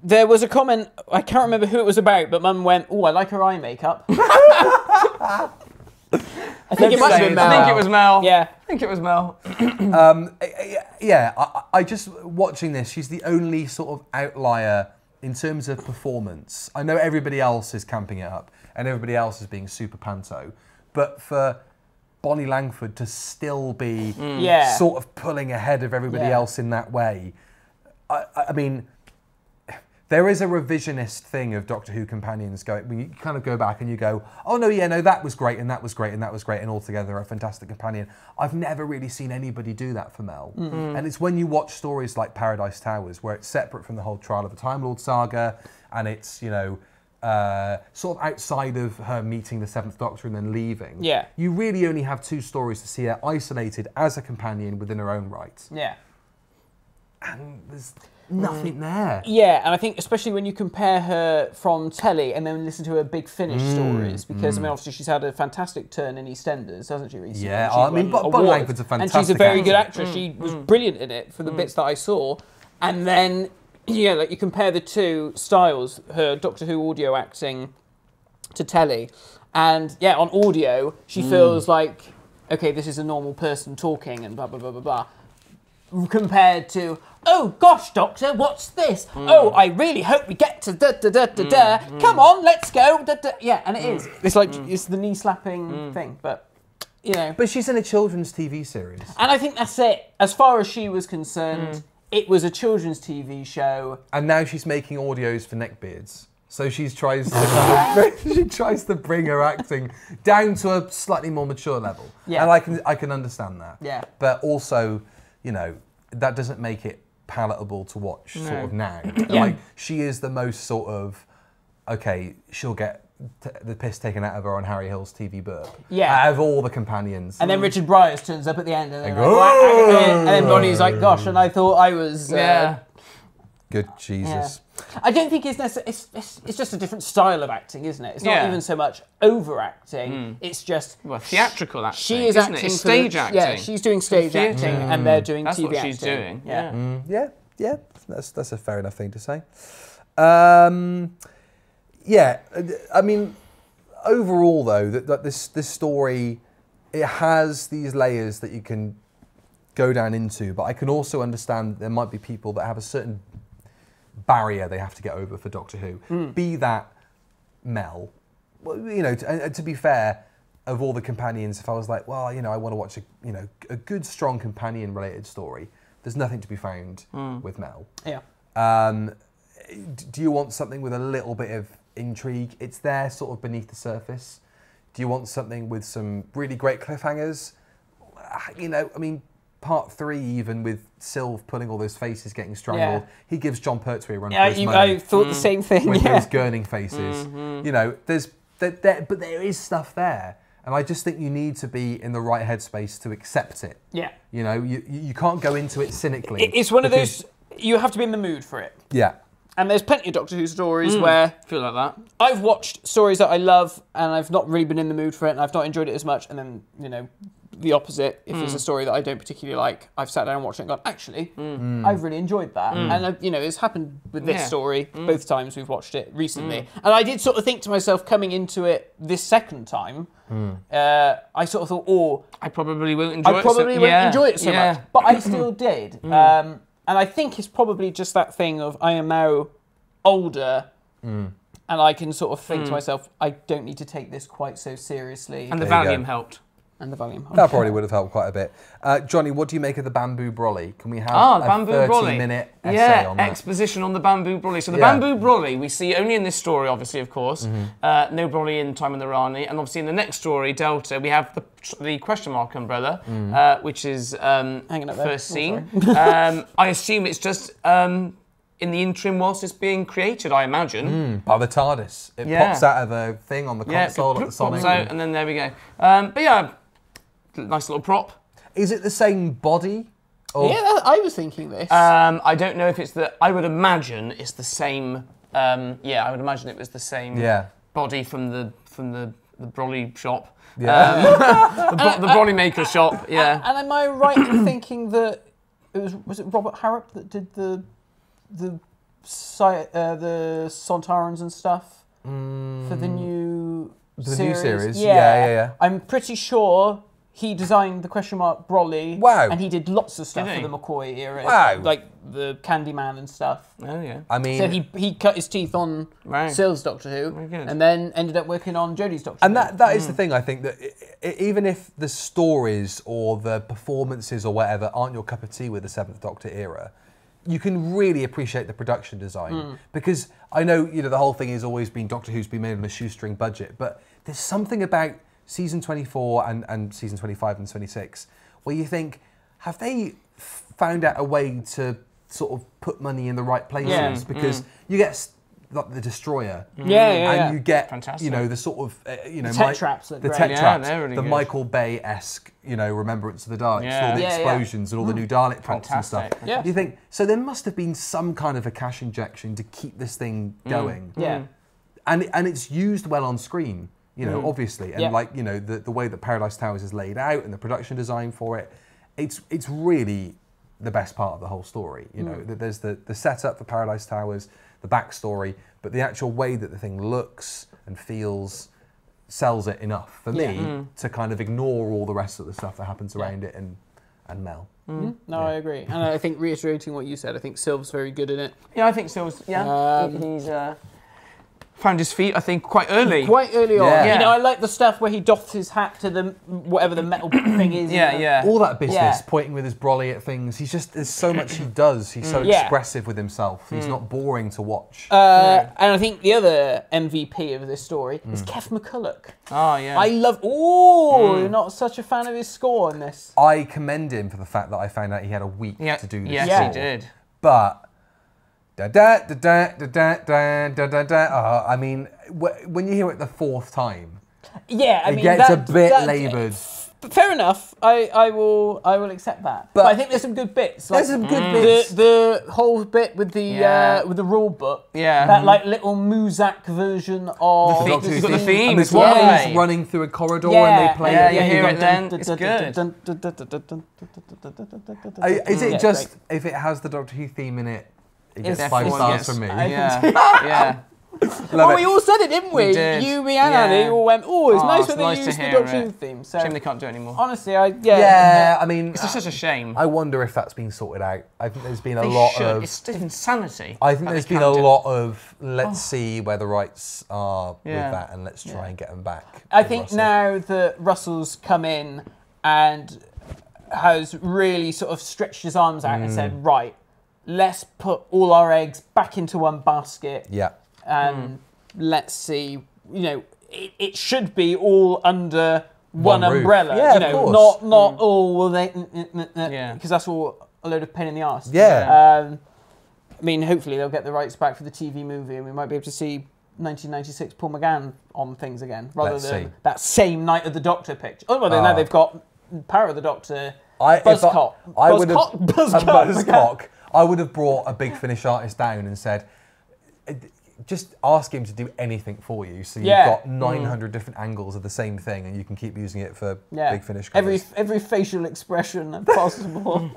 there was a comment, I can't remember who it was about, but Mum went, "Oh, I like her eye makeup." I think, it must have been Mel. I think it was Mel. Yeah, I think it was Mel. um, yeah, I, I just watching this. She's the only sort of outlier in terms of performance. I know everybody else is camping it up, and everybody else is being super panto, but for Bonnie Langford to still be mm. yeah. sort of pulling ahead of everybody yeah. else in that way, I, I mean. There is a revisionist thing of Doctor Who companions going, when you kind of go back and you go, oh no, yeah, no, that was great, and that was great, and that was great, and altogether a fantastic companion. I've never really seen anybody do that for Mel. Mm-hmm. And it's when you watch stories like Paradise Towers, where it's separate from the whole Trial of the Time Lord saga, and it's, you know, uh, sort of outside of her meeting the Seventh Doctor and then leaving. Yeah. You really only have two stories to see her isolated as a companion within her own right. Yeah. And there's nothing mm. there. Yeah, and I think especially when you compare her from telly and then listen to her Big Finish mm. stories, because mm. I mean, obviously she's had a fantastic turn in EastEnders, hasn't she? Recently? Yeah, she I mean, Bonnie Langford's a fantastic and she's a very actor. good actress. Mm. She was mm. brilliant in it for the mm. bits that I saw, and then yeah, like you compare the two styles, her Doctor Who audio acting to telly, and yeah, on audio she mm. feels like okay, this is a normal person talking and blah blah blah blah blah. Compared to, oh gosh, Doctor, what's this? Mm. Oh, I really hope we get to da da da da da. Mm. Come on, let's go. Da, da. Yeah, and it mm. is. It's like mm. it's the knee slapping mm. thing, but you know. But she's in a children's T V series, and I think that's it. As far as she was concerned, mm. it was a children's T V show. And now she's making audios for neckbeards, so she tries to kind of, she tries to bring her acting down to a slightly more mature level. Yeah, and I can I can understand that. Yeah, but also, you know, that doesn't make it palatable to watch no. sort of now. yeah. Like, she is the most sort of, okay, she'll get t the piss taken out of her on Harry Hill's T V burp. Yeah. Out of all the companions. And then Richard Bryars turns up at the end and, and, like, oh! and then Bonnie's like, gosh, and I thought I was... Uh, yeah. Good Jesus. Yeah. I don't think it's necessarily... It's, it's, it's just a different style of acting, isn't it? It's not yeah. even so much overacting, mm. it's just... Well, theatrical acting, she is isn't acting it? It's stage the, acting. Yeah, she's doing stage acting mm. and they're doing that's T V acting. That's what she's doing. Yeah, yeah. Mm. yeah, yeah. That's, that's a fair enough thing to say. Um, yeah, I mean, overall, though, that, that this, this story, it has these layers that you can go down into, but I can also understand there might be people that have a certain... barrier they have to get over for Doctor Who. Mm. Be that Mel, well, you know, to, to be fair, of all the companions, if I was like, well, you know, I want to watch a, you know, a good, strong companion-related story, there's nothing to be found mm. with Mel. Yeah. Um, do you want something with a little bit of intrigue? It's there, sort of beneath the surface. Do you want something with some really great cliffhangers? You know, I mean, part three, even with Sylv pulling all those faces, getting strangled, yeah. he gives John Pertwee a run yeah, for his you, money. I thought mm. the same thing. With yeah. those gurning faces, mm-hmm. you know, there's there, there, but there is stuff there, and I just think you need to be in the right headspace to accept it. Yeah, you know, you you can't go into it cynically. It, it's one of those you have to be in the mood for it. Yeah. And there's plenty of Doctor Who stories mm, where... I feel like that. I've watched stories that I love and I've not really been in the mood for it and I've not enjoyed it as much. And then, you know, the opposite. If mm. it's a story that I don't particularly like, I've sat down and watched it and gone, actually, mm. I've really enjoyed that. Mm. And, uh, you know, it's happened with this yeah. story mm. both times we've watched it recently. Mm. And I did sort of think to myself coming into it this second time, mm. uh, I sort of thought, oh... I probably won't enjoy I probably it so, won't yeah. enjoy it so yeah. much. But I still did. Mm. Um, And I think it's probably just that thing of I am now older mm. and I can sort of think mm. to myself, I don't need to take this quite so seriously. And the Valium helped. And the Valium helped. That probably would have helped quite a bit. Uh, Johnny, what do you make of the bamboo brolly? Can we have ah, a thirty-minute essay yeah, on that? Exposition on the bamboo brolly. So the yeah. bamboo brolly we see only in this story, obviously, of course. Mm-hmm. uh, no brolly in Time of the Rani. And obviously in the next story, Delta, we have the the question mark umbrella, mm. uh, which is um, hanging up there. First scene. Oh, um, I assume it's just um, in the interim whilst it's being created, I imagine. Mm, by the TARDIS. It yeah. pops out of the thing on the console yeah, at the Sonic. Out, and then there we go. Um, but yeah, nice little prop. Is it the same body? Or... Yeah, that, I was thinking this. Um, I don't know if it's the... I would imagine it's the same... Um, yeah, I would imagine it was the same yeah. body from the from the, the brolly shop. Yeah. Um, the bro the brolly maker shop, yeah. And, and am I right in thinking that it was was it Robert Harrop that did the the uh, the Sontarans and stuff mm. for the new the series? new series? Yeah. yeah, yeah, yeah. I'm pretty sure he designed the question mark brolly. Wow. And he did lots of stuff for the McCoy era, wow. like the Candyman and stuff. Oh yeah. I mean, so he he cut his teeth on right. Sylvester's Doctor Who, and then ended up working on Jodie's Doctor and Who. And that that mm. is the thing I think that it, it, even if the stories or the performances or whatever aren't your cup of tea with the Seventh Doctor era, you can really appreciate the production design mm. because I know you know the whole thing has always been Doctor Who's been made on a shoestring budget, but there's something about Season twenty-four and, and Season twenty-five and twenty-six, where you think, have they found out a way to sort of put money in the right places? Yeah, because mm. you get like the Destroyer, mm. yeah, yeah, and yeah. you get Fantastic. you know the sort of uh, you know the tech traps, the, tech yeah, traps, really the Michael Bay-esque you know Remembrance of the Daleks, yeah. all the yeah, explosions yeah. and all mm. the new Dalek props Fantastic. and stuff. Yeah. You think so? There must have been some kind of a cash injection to keep this thing going. Mm. Yeah, mm. and and it's used well on screen. You know, mm. obviously, and yeah. like you know, the the way that Paradise Towers is laid out and the production design for it, it's it's really the best part of the whole story. You mm. know, there's the the setup for Paradise Towers, the backstory, but the actual way that the thing looks and feels sells it enough for yeah. me mm. to kind of ignore all the rest of the stuff that happens around yeah. it and and Mel. Mm. No, yeah. I agree, and I think reiterating what you said, I think Sylvester's very good in it. Yeah, I think Sylvester's. Yeah, um, he's. Uh... Found his feet, I think, quite early. Quite early yeah. on. You know, I like the stuff where he doffs his hat to the whatever the metal thing is. Yeah, yeah. All that business, yeah. pointing with his brolly at things. He's just, there's so much he does. He's so yeah. expressive with himself. Mm. He's not boring to watch. Uh, yeah. And I think the other M V P of this story mm. is Kef McCulloch. Oh, yeah. I love, oh, mm. you're not such a fan of his score on this. I commend him for the fact that I found out he had a week yeah. to do this Yes, yeah. he did. But... Da, da, da, da, da, da, da, da, da. Uh, I mean, when you hear it the fourth time, yeah, I mean, it gets that, a bit that, laboured. Fair enough. I, I will I will accept that. But, but I think there's some good bits. Like there's some good mm. bits. The, the whole bit with the yeah. uh, with the rule book. Yeah. That mm-hmm. like little Muzak version of the, the, the, the theme. There's one where he's running through a corridor yeah. and they play yeah, it. Yeah, you hear it then. It's good. Is it just if it has the Doctor Who theme in it? It gets five stars from me. Yeah. yeah. Well, it. we all said it, didn't we? we did. You, me, and yeah. Annie all went, oh, it's oh, nice that they nice used the Doctor Who theme. So shame they can't do it anymore. Honestly, I, yeah. Yeah, I mean... It's uh, such a shame. I wonder if that's been sorted out. I think there's been a they lot should. of... It's insanity. I think there's been a lot of, let's oh. see where the rights are yeah. with that, and let's try yeah. and get them back. I think Russell. now that Russell's come in and has really sort of stretched his arms out mm. and said, right, let's put all our eggs back into one basket. Yeah. And mm. let's see, you know, it, it should be all under one, one umbrella. Yeah, you know, of course. Not, not mm. all, will they, yeah. because that's all a load of pain in the arse. Yeah. Um, I mean, hopefully they'll get the rights back for the T V movie and we might be able to see nineteen ninety-six Paul McGann on things again, rather let's than see. that same Night of the Doctor picture. Oh, well, uh, now they've got Power of the Doctor, I, Buzzcock. I, I Buzzcock? Buzzcock. Buzzcock. I would have brought a Big Finish artist down and said, just ask him to do anything for you. So you've yeah. got nine hundred mm. different angles of the same thing and you can keep using it for yeah. Big Finish covers. Every, every facial expression possible.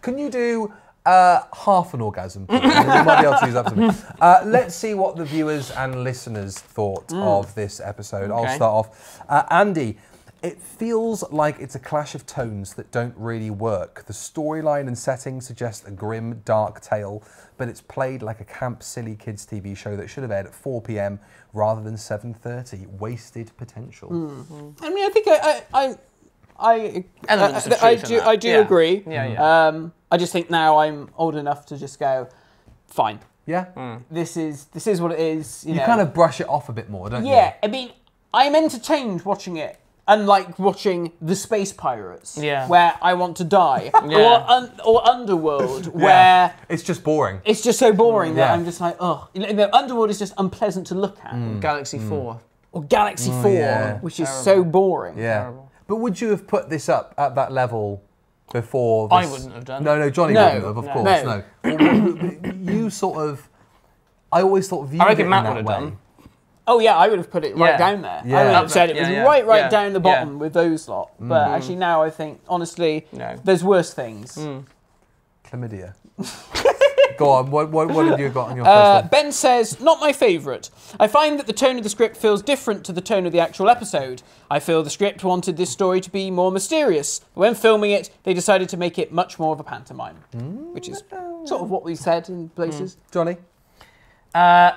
Can you do uh, half an orgasm? You might be able to use that for me. Uh, let's see what the viewers and listeners thought mm. of this episode. Okay. I'll start off. Uh, Andy, it feels like it's a clash of tones that don't really work. The storyline and setting suggest a grim, dark tale, but it's played like a camp, silly kids T V show that should have aired at four p m rather than seven thirty. Wasted potential. Mm-hmm. I mean, I think I, I, I, I, I, I do, I do yeah. agree. Yeah, yeah. Um, I just think now I'm old enough to just go, fine. Yeah. Mm. This is this is what it is. You, you know. kind of brush it off a bit more, don't yeah, you? Yeah. I mean, I'm entertained watching it. Unlike watching The Space Pirates, yeah. where I want to die, yeah. or, un or Underworld, yeah. where... It's just boring. It's just so boring mm, that yeah. I'm just like, ugh. You know, Underworld is just unpleasant to look at. Mm. Galaxy mm. four. Or Galaxy mm, four, yeah. which Terrible. is so boring. Yeah. Terrible. But would you have put this up at that level before this? I wouldn't have done. No, no, Johnny no, wouldn't have, of no. course, no. no. You sort of... I always thought viewed I reckon it Matt in that would have way. Done. Oh yeah, I would have put it right yeah. down there. Yeah. I would have said it was yeah, yeah. right, right yeah. down the bottom yeah. with those lot. But mm. actually now I think, honestly, no. there's worse things. Mm. Chlamydia. Go on, what, what, what have you got on your uh, first one? Ben says, not my favourite. I find that the tone of the script feels different to the tone of the actual episode. I feel the script wanted this story to be more mysterious. When filming it, they decided to make it much more of a pantomime, mm. which is sort of what we said in places. Mm. Johnny? Uh...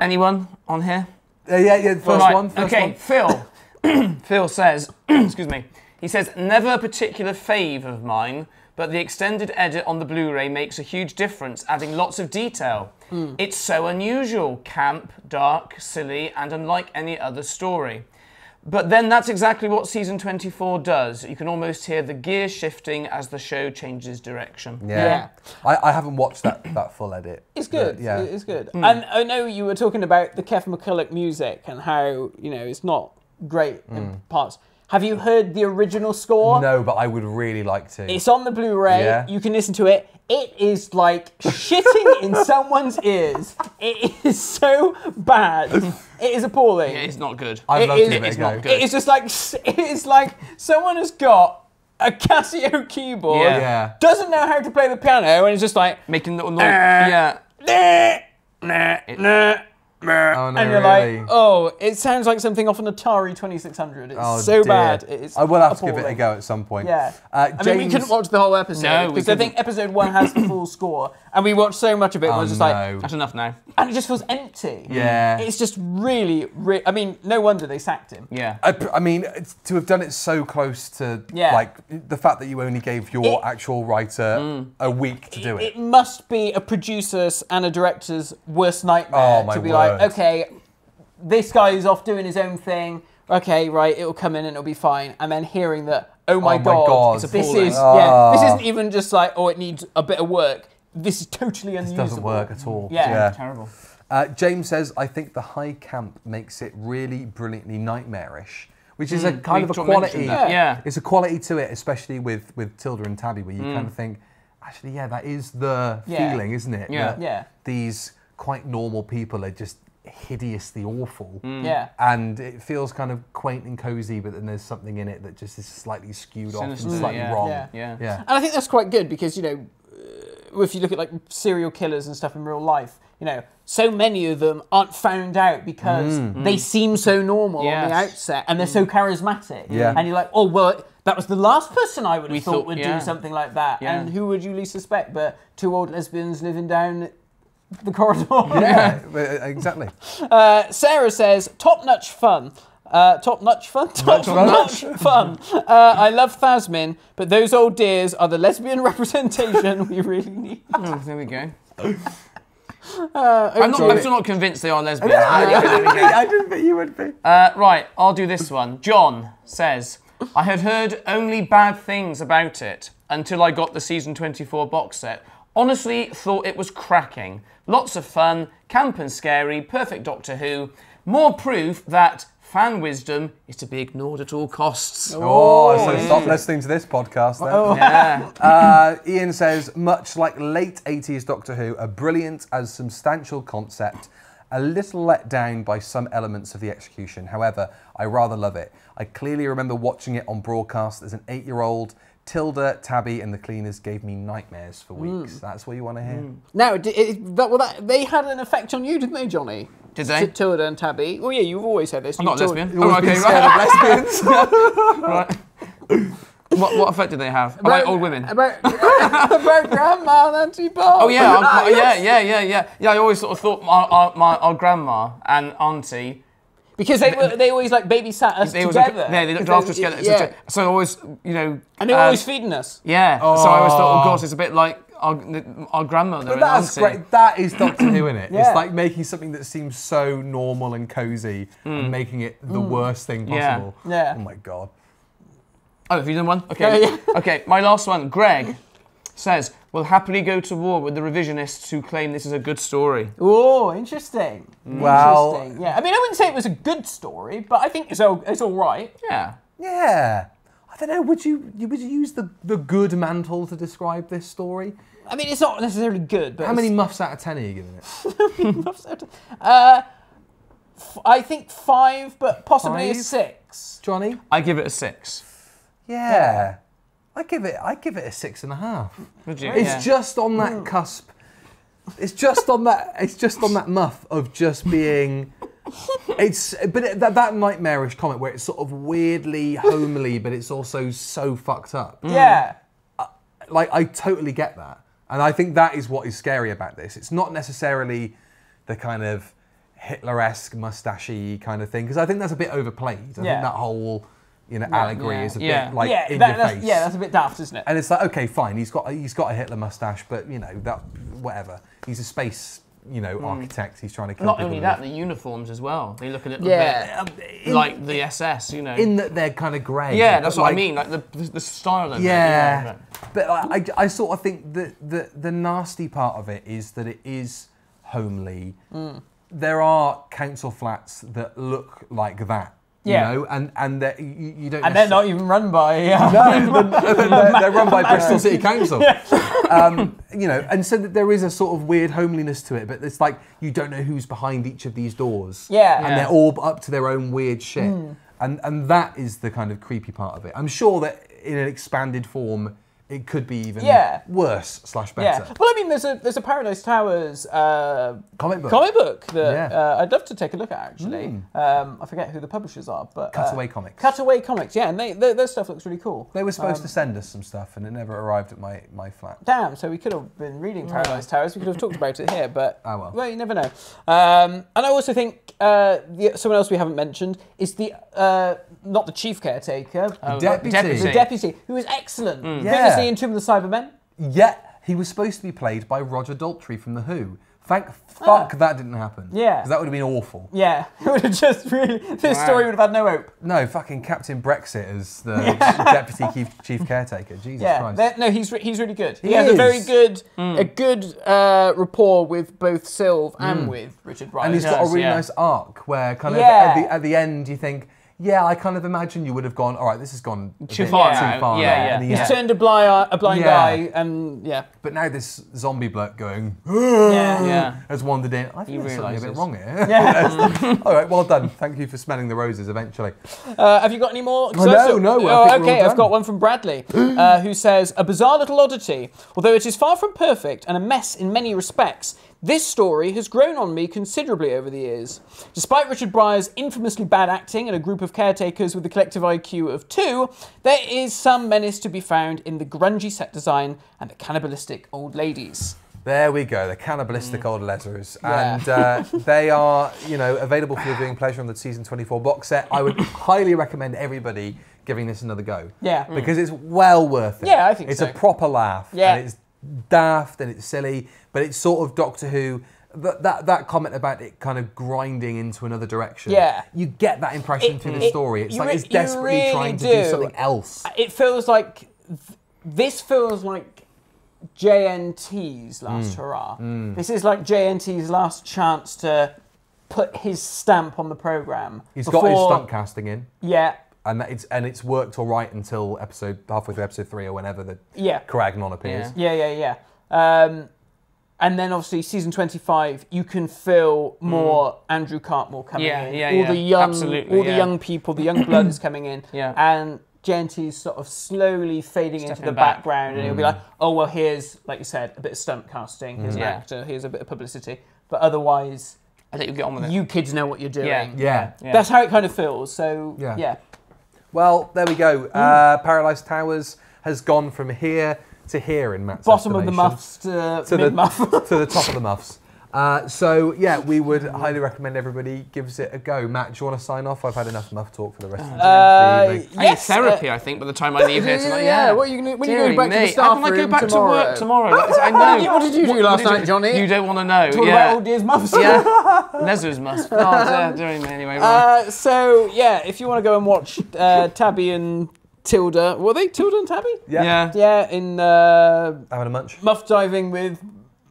Anyone on here? Uh, yeah, yeah, first right. one. First okay, one. Phil. Phil says, excuse me, he says, never a particular fave of mine, but the extended edit on the Blu-ray makes a huge difference, adding lots of detail. Mm. It's so unusual, camp, dark, silly, and unlike any other story. But then that's exactly what Season twenty-four does. You can almost hear the gear shifting as the show changes direction. Yeah. yeah. I, I haven't watched that, that full edit. It's good. Yeah. It's good. Mm. And I know you were talking about the Kev McCulloch music and how, you know, it's not great mm. in parts. Have you heard the original score? No, but I would really like to. It's on the Blu-ray. Yeah. You can listen to it. It is like shitting in someone's ears. It is so bad. It is appalling. It is not good. I love it. It is not good. It is just like it is like someone has got a Casio keyboard, yeah. Yeah. doesn't know how to play the piano, and it's just like making little noise. Uh, yeah. Nah, nah, nah. Oh, no, and you're really. like, oh, it sounds like something off an Atari twenty-six hundred. It's oh, so dear. bad. It's I will have appalling. to give it a go at some point. Yeah. Uh, James... I mean, we couldn't watch the whole episode. No, because I think episode one has the full score. And we watched so much of it. Oh, and I was just no. like, that's enough now. And it just feels empty. Yeah. It's just really, re I mean, no wonder they sacked him. Yeah. I, I mean, to have done it so close to, yeah. like, the fact that you only gave your it, actual writer mm, a week to do it. It must be a producer's and a director's worst nightmare oh, my to be word. like, okay, this guy is off doing his own thing. Okay, right, it'll come in and it'll be fine. And then hearing that, oh my, oh my god, god. It's this is oh. yeah, this isn't even just like, oh, it needs a bit of work. This is totally unusable. This doesn't work at all. Yeah, yeah. terrible. Uh, James says, I think the high camp makes it really brilliantly nightmarish, which is mm, a kind of a quality. Yeah. yeah, it's a quality to it, especially with with Tilda and Tabby, where you mm. kind of think, actually, yeah, that is the yeah. feeling, isn't it? Yeah, that yeah. These quite normal people are just hideously awful, mm. yeah, and it feels kind of quaint and cozy, but then there's something in it that just is slightly skewed Sinister, off and slightly yeah, wrong. Yeah. Yeah. yeah, and I think that's quite good because you know, if you look at like serial killers and stuff in real life, you know, so many of them aren't found out because mm. they mm. seem so normal yes. on the outset and they're mm. so charismatic. Yeah. And you're like, oh, well, that was the last person I would have thought, thought would yeah. do something like that. Yeah. And who would you least suspect but two old lesbians living down the corridor? Yeah, exactly. uh, Sarah says, top-notch fun. Uh, top-notch fun? Top-notch fun. Uh, I love Thasmin, but those old dears are the lesbian representation we really need. Oh, there we go. Uh, I'm, not, I'm still not convinced they are lesbian. I didn't think you would be. Uh, right, I'll do this one. John says, I had heard only bad things about it until I got the Season twenty-four box set. Honestly, thought it was cracking. Lots of fun, camp and scary, perfect Doctor Who. More proof that fan wisdom is to be ignored at all costs. Oh, so yeah. stop listening to this podcast then. Oh. Yeah. uh, Ian says, much like late eighties Doctor Who, a brilliant and substantial concept, a little let down by some elements of the execution. However, I rather love it. I clearly remember watching it on broadcast as an eight-year-old. Tilda, Tabby, and the cleaners gave me nightmares for weeks. Mm. That's what you want to hear. Mm. Now, it, it, that, well, that, they had an effect on you, didn't they, Johnny? Did they? Tilda and Tabby. Well, yeah, you've always had this. I'm not a lesbian. Oh, okay, right. Lesbians. Right. What, what effect did they have? About, about old women. About, about grandma and Auntie Bob. Oh yeah, our, yeah, yeah, yeah, yeah. Yeah, I always sort of thought my our, my our grandma and auntie. Because they were, they always like babysat us they together. Always, yeah, they looked after us together. Yeah. So I always, you know, and they were um, always feeding us. Yeah. Oh. So I always thought, oh gosh, it's a bit like our, our grandmother. But that's great. That is Doctor Who, isn't it? Yeah. It's like making something that seems so normal and cozy mm. and making it the mm. worst thing possible. Yeah. yeah. Oh my god. Oh, have you done one? Okay. Yeah, yeah. Okay. My last one. Greg says, "Will happily go to war with the revisionists who claim this is a good story." Oh, interesting. Well, interesting. Yeah. I mean, I wouldn't say it was a good story, but I think it's all, it's all right. Yeah. Yeah. I don't know. Would you would you use the the good mantle to describe this story? I mean, it's not necessarily good. But how many muffs out of ten are you giving it? How many muffs out of ten? Uh, f I think five, but possibly five? a six. Johnny, I give it a six. Yeah. yeah. I give it, I give it a six and a half. Would you? It's yeah. just on that cusp. It's just on that. It's just on that muff of just being. It's, but it, that, that nightmarish comic where it's sort of weirdly homely, but it's also so fucked up. Yeah. I, like I totally get that, and I think that is what is scary about this. It's not necessarily the kind of Hitler-esque, mustachy kind of thing, because I think that's a bit overplayed. I yeah. think that whole. You know, right, allegory yeah, is a yeah. bit like yeah, in that, your face. Yeah, that's a bit daft, isn't it? And it's like, okay, fine, he's got he's got a Hitler mustache, but you know that whatever. He's a space, you know, mm. architect. He's trying to kill. Not only that, with. the uniforms as well. They look a little yeah. bit in, like the S S, you know. In that they're kind of grey. Yeah, that's like, what I mean. Like the the, the style. Of yeah, it, you know, but like, I I sort of think that the the nasty part of it is that it is homely. Mm. There are council flats that look like that. Yeah. You know, and and you, you don't. And they're not even run by. Uh, no, they're, they're, they're run by Bristol City Council. Yeah. Um, you know, and so that there is a sort of weird homeliness to it, but it's like you don't know who's behind each of these doors. Yeah. And yeah. they're all up to their own weird shit, mm. and and that is the kind of creepy part of it. I'm sure that in an expanded form, it could be even yeah. worse slash better. Yeah. Well, I mean, there's a there's a Paradise Towers uh, comic book comic book that yeah. uh, I'd love to take a look at actually. Mm. Um, I forget who the publishers are, but Cutaway uh, Comics. Cutaway Comics, yeah, and they, they, their stuff looks really cool. They were supposed um, to send us some stuff, and it never arrived at my my flat. Damn! So we could have been reading Paradise Towers. We could have talked about it here, but oh, well. well, you never know. Um, and I also think uh, the, someone else we haven't mentioned is the uh, not the chief caretaker, oh, deputy. deputy, the deputy, who is excellent. Mm. Yeah. In Tomb of the Cybermen? Yeah, he was supposed to be played by Roger Daltrey from The Who. Thank fuck ah. that didn't happen. Yeah. Because that would have been awful. Yeah, it would have just really... This wow. story would have had no hope. No, fucking Captain Brexit as the yeah. deputy chief, chief caretaker. Jesus yeah. Christ. They're, no, he's, re he's really good. He, he has is. a very good, mm. a good uh, rapport with both Sylve and mm. with Richard Rice. And he's got yes, a really yeah. nice arc where kind of yeah. at, the, at the end you think... Yeah, I kind of imagine you would have gone, all right, this has gone a bit too far. Yeah, too far yeah, yeah. He's yeah. turned a blind, a blind yeah. eye, and yeah. But now this zombie bloke going, yeah, yeah. has wandered in. I think there's something a bit wrong here. Yeah. All right, well done. Thank you for smelling the roses eventually. Uh, have you got any more? Oh, no, so, no. Oh, okay, I've got one from Bradley, uh, who says, a bizarre little oddity. Although it is far from perfect and a mess in many respects, This story has grown on me considerably over the years. Despite Richard Breyer's infamously bad acting and a group of caretakers with a collective I Q of two, there is some menace to be found in the grungy set design and the cannibalistic old ladies. There we go, the cannibalistic mm. old letters. Yeah. And uh, they are, you know, available for your viewing pleasure on the Season twenty-four box set. I would highly recommend everybody giving this another go. Yeah. Because mm. it's well worth it. Yeah, I think it's so. It's a proper laugh. Yeah. And it's daft and it's silly, but it's sort of Doctor Who. But that, that comment about it kind of grinding into another direction, yeah, you get that impression it, through it, the story. It's like it's desperately really trying do. to do something else. It feels like, th this feels like J N T's last mm. hurrah. Mm. This is like J N T's last chance to put his stamp on the programme. He's before... got his stunt casting in. Yeah. And that it's and it's worked all right until episode halfway through episode three or whenever the yeah. Caragnon appears. Yeah, yeah, yeah. yeah. Um, and then obviously season twenty-five, you can feel more mm. Andrew Cartmore coming yeah, in. Yeah, all yeah. the young, Absolutely, all yeah. the young people, the young blood is coming in. Yeah. And J N T is sort of slowly fading Stepping into the back. background, mm. and it'll be like, oh well, here's like you said, a bit of stunt casting, here's mm. an yeah. actor, here's a bit of publicity, but otherwise, I think you'll get on with it. You kids know what you're doing. Yeah, yeah. yeah. That's how it kind of feels. So yeah. yeah. Well, there we go. Uh, Paradise Towers has gone from here to here in Matt's Bottom of the muffs to, uh, to mid-muff. The, to the top of the muffs. Uh, so, yeah, we would highly recommend everybody gives it a go. Matt, do you want to sign off? I've had enough muff talk for the rest of the uh, evening. I yes, need therapy, uh, I think, by the time I leave here tonight. Yeah, yeah. What are you going to do? When are you going back me. to the staff room I go back tomorrow? to work tomorrow. I know. What did you do what, last night, you, Johnny? You don't want to know. Talk yeah. about old year's muffs. Yeah. Nezu's muffs. Oh, uh, doing anyway. Right. Uh, so, yeah, if you want to go and watch uh, Tabby and... Tilda, were they Tilda and Tabby? Yeah, yeah, yeah in uh, having a munch, muff diving with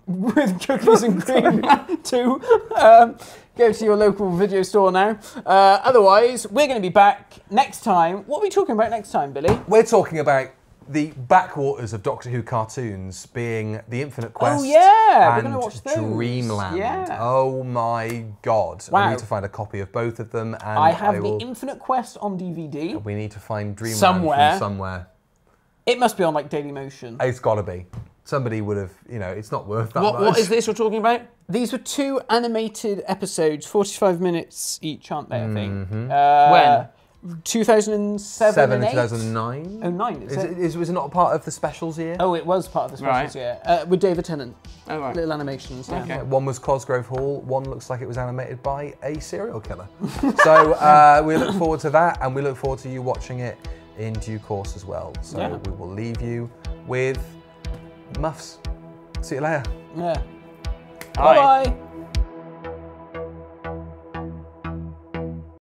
with cookies and cream too. Um, go to your local video store now. Uh, otherwise, we're going to be back next time. What are we talking about next time, Billy? We're talking about the backwaters of Doctor Who cartoons, being The Infinite Quest oh, yeah. and We're watch Dreamland. Yeah. Oh my God. Wow. We need to find a copy of both of them. And I have I will... The Infinite Quest on D V D. We need to find Dreamland somewhere. From somewhere. It must be on like Dailymotion. It's got to be. Somebody would have, you know, it's not worth that what, much. What is this we're talking about? These were two animated episodes, forty-five minutes each, aren't they, I think? Mm-hmm. uh, when? two thousand seven Seven and eight? two thousand nine? Oh, nine, is, is it? Is, was it not part of the specials year? Oh, it was part of the specials right. year. Uh, with David Tennant. Oh, right. Little animations. Yeah. Okay. One was Cosgrove Hall, one looks like it was animated by a serial killer. So uh, we look forward to that, and we look forward to you watching it in due course as well. So yeah. we will leave you with muffs. See you later. Yeah. Bye-bye.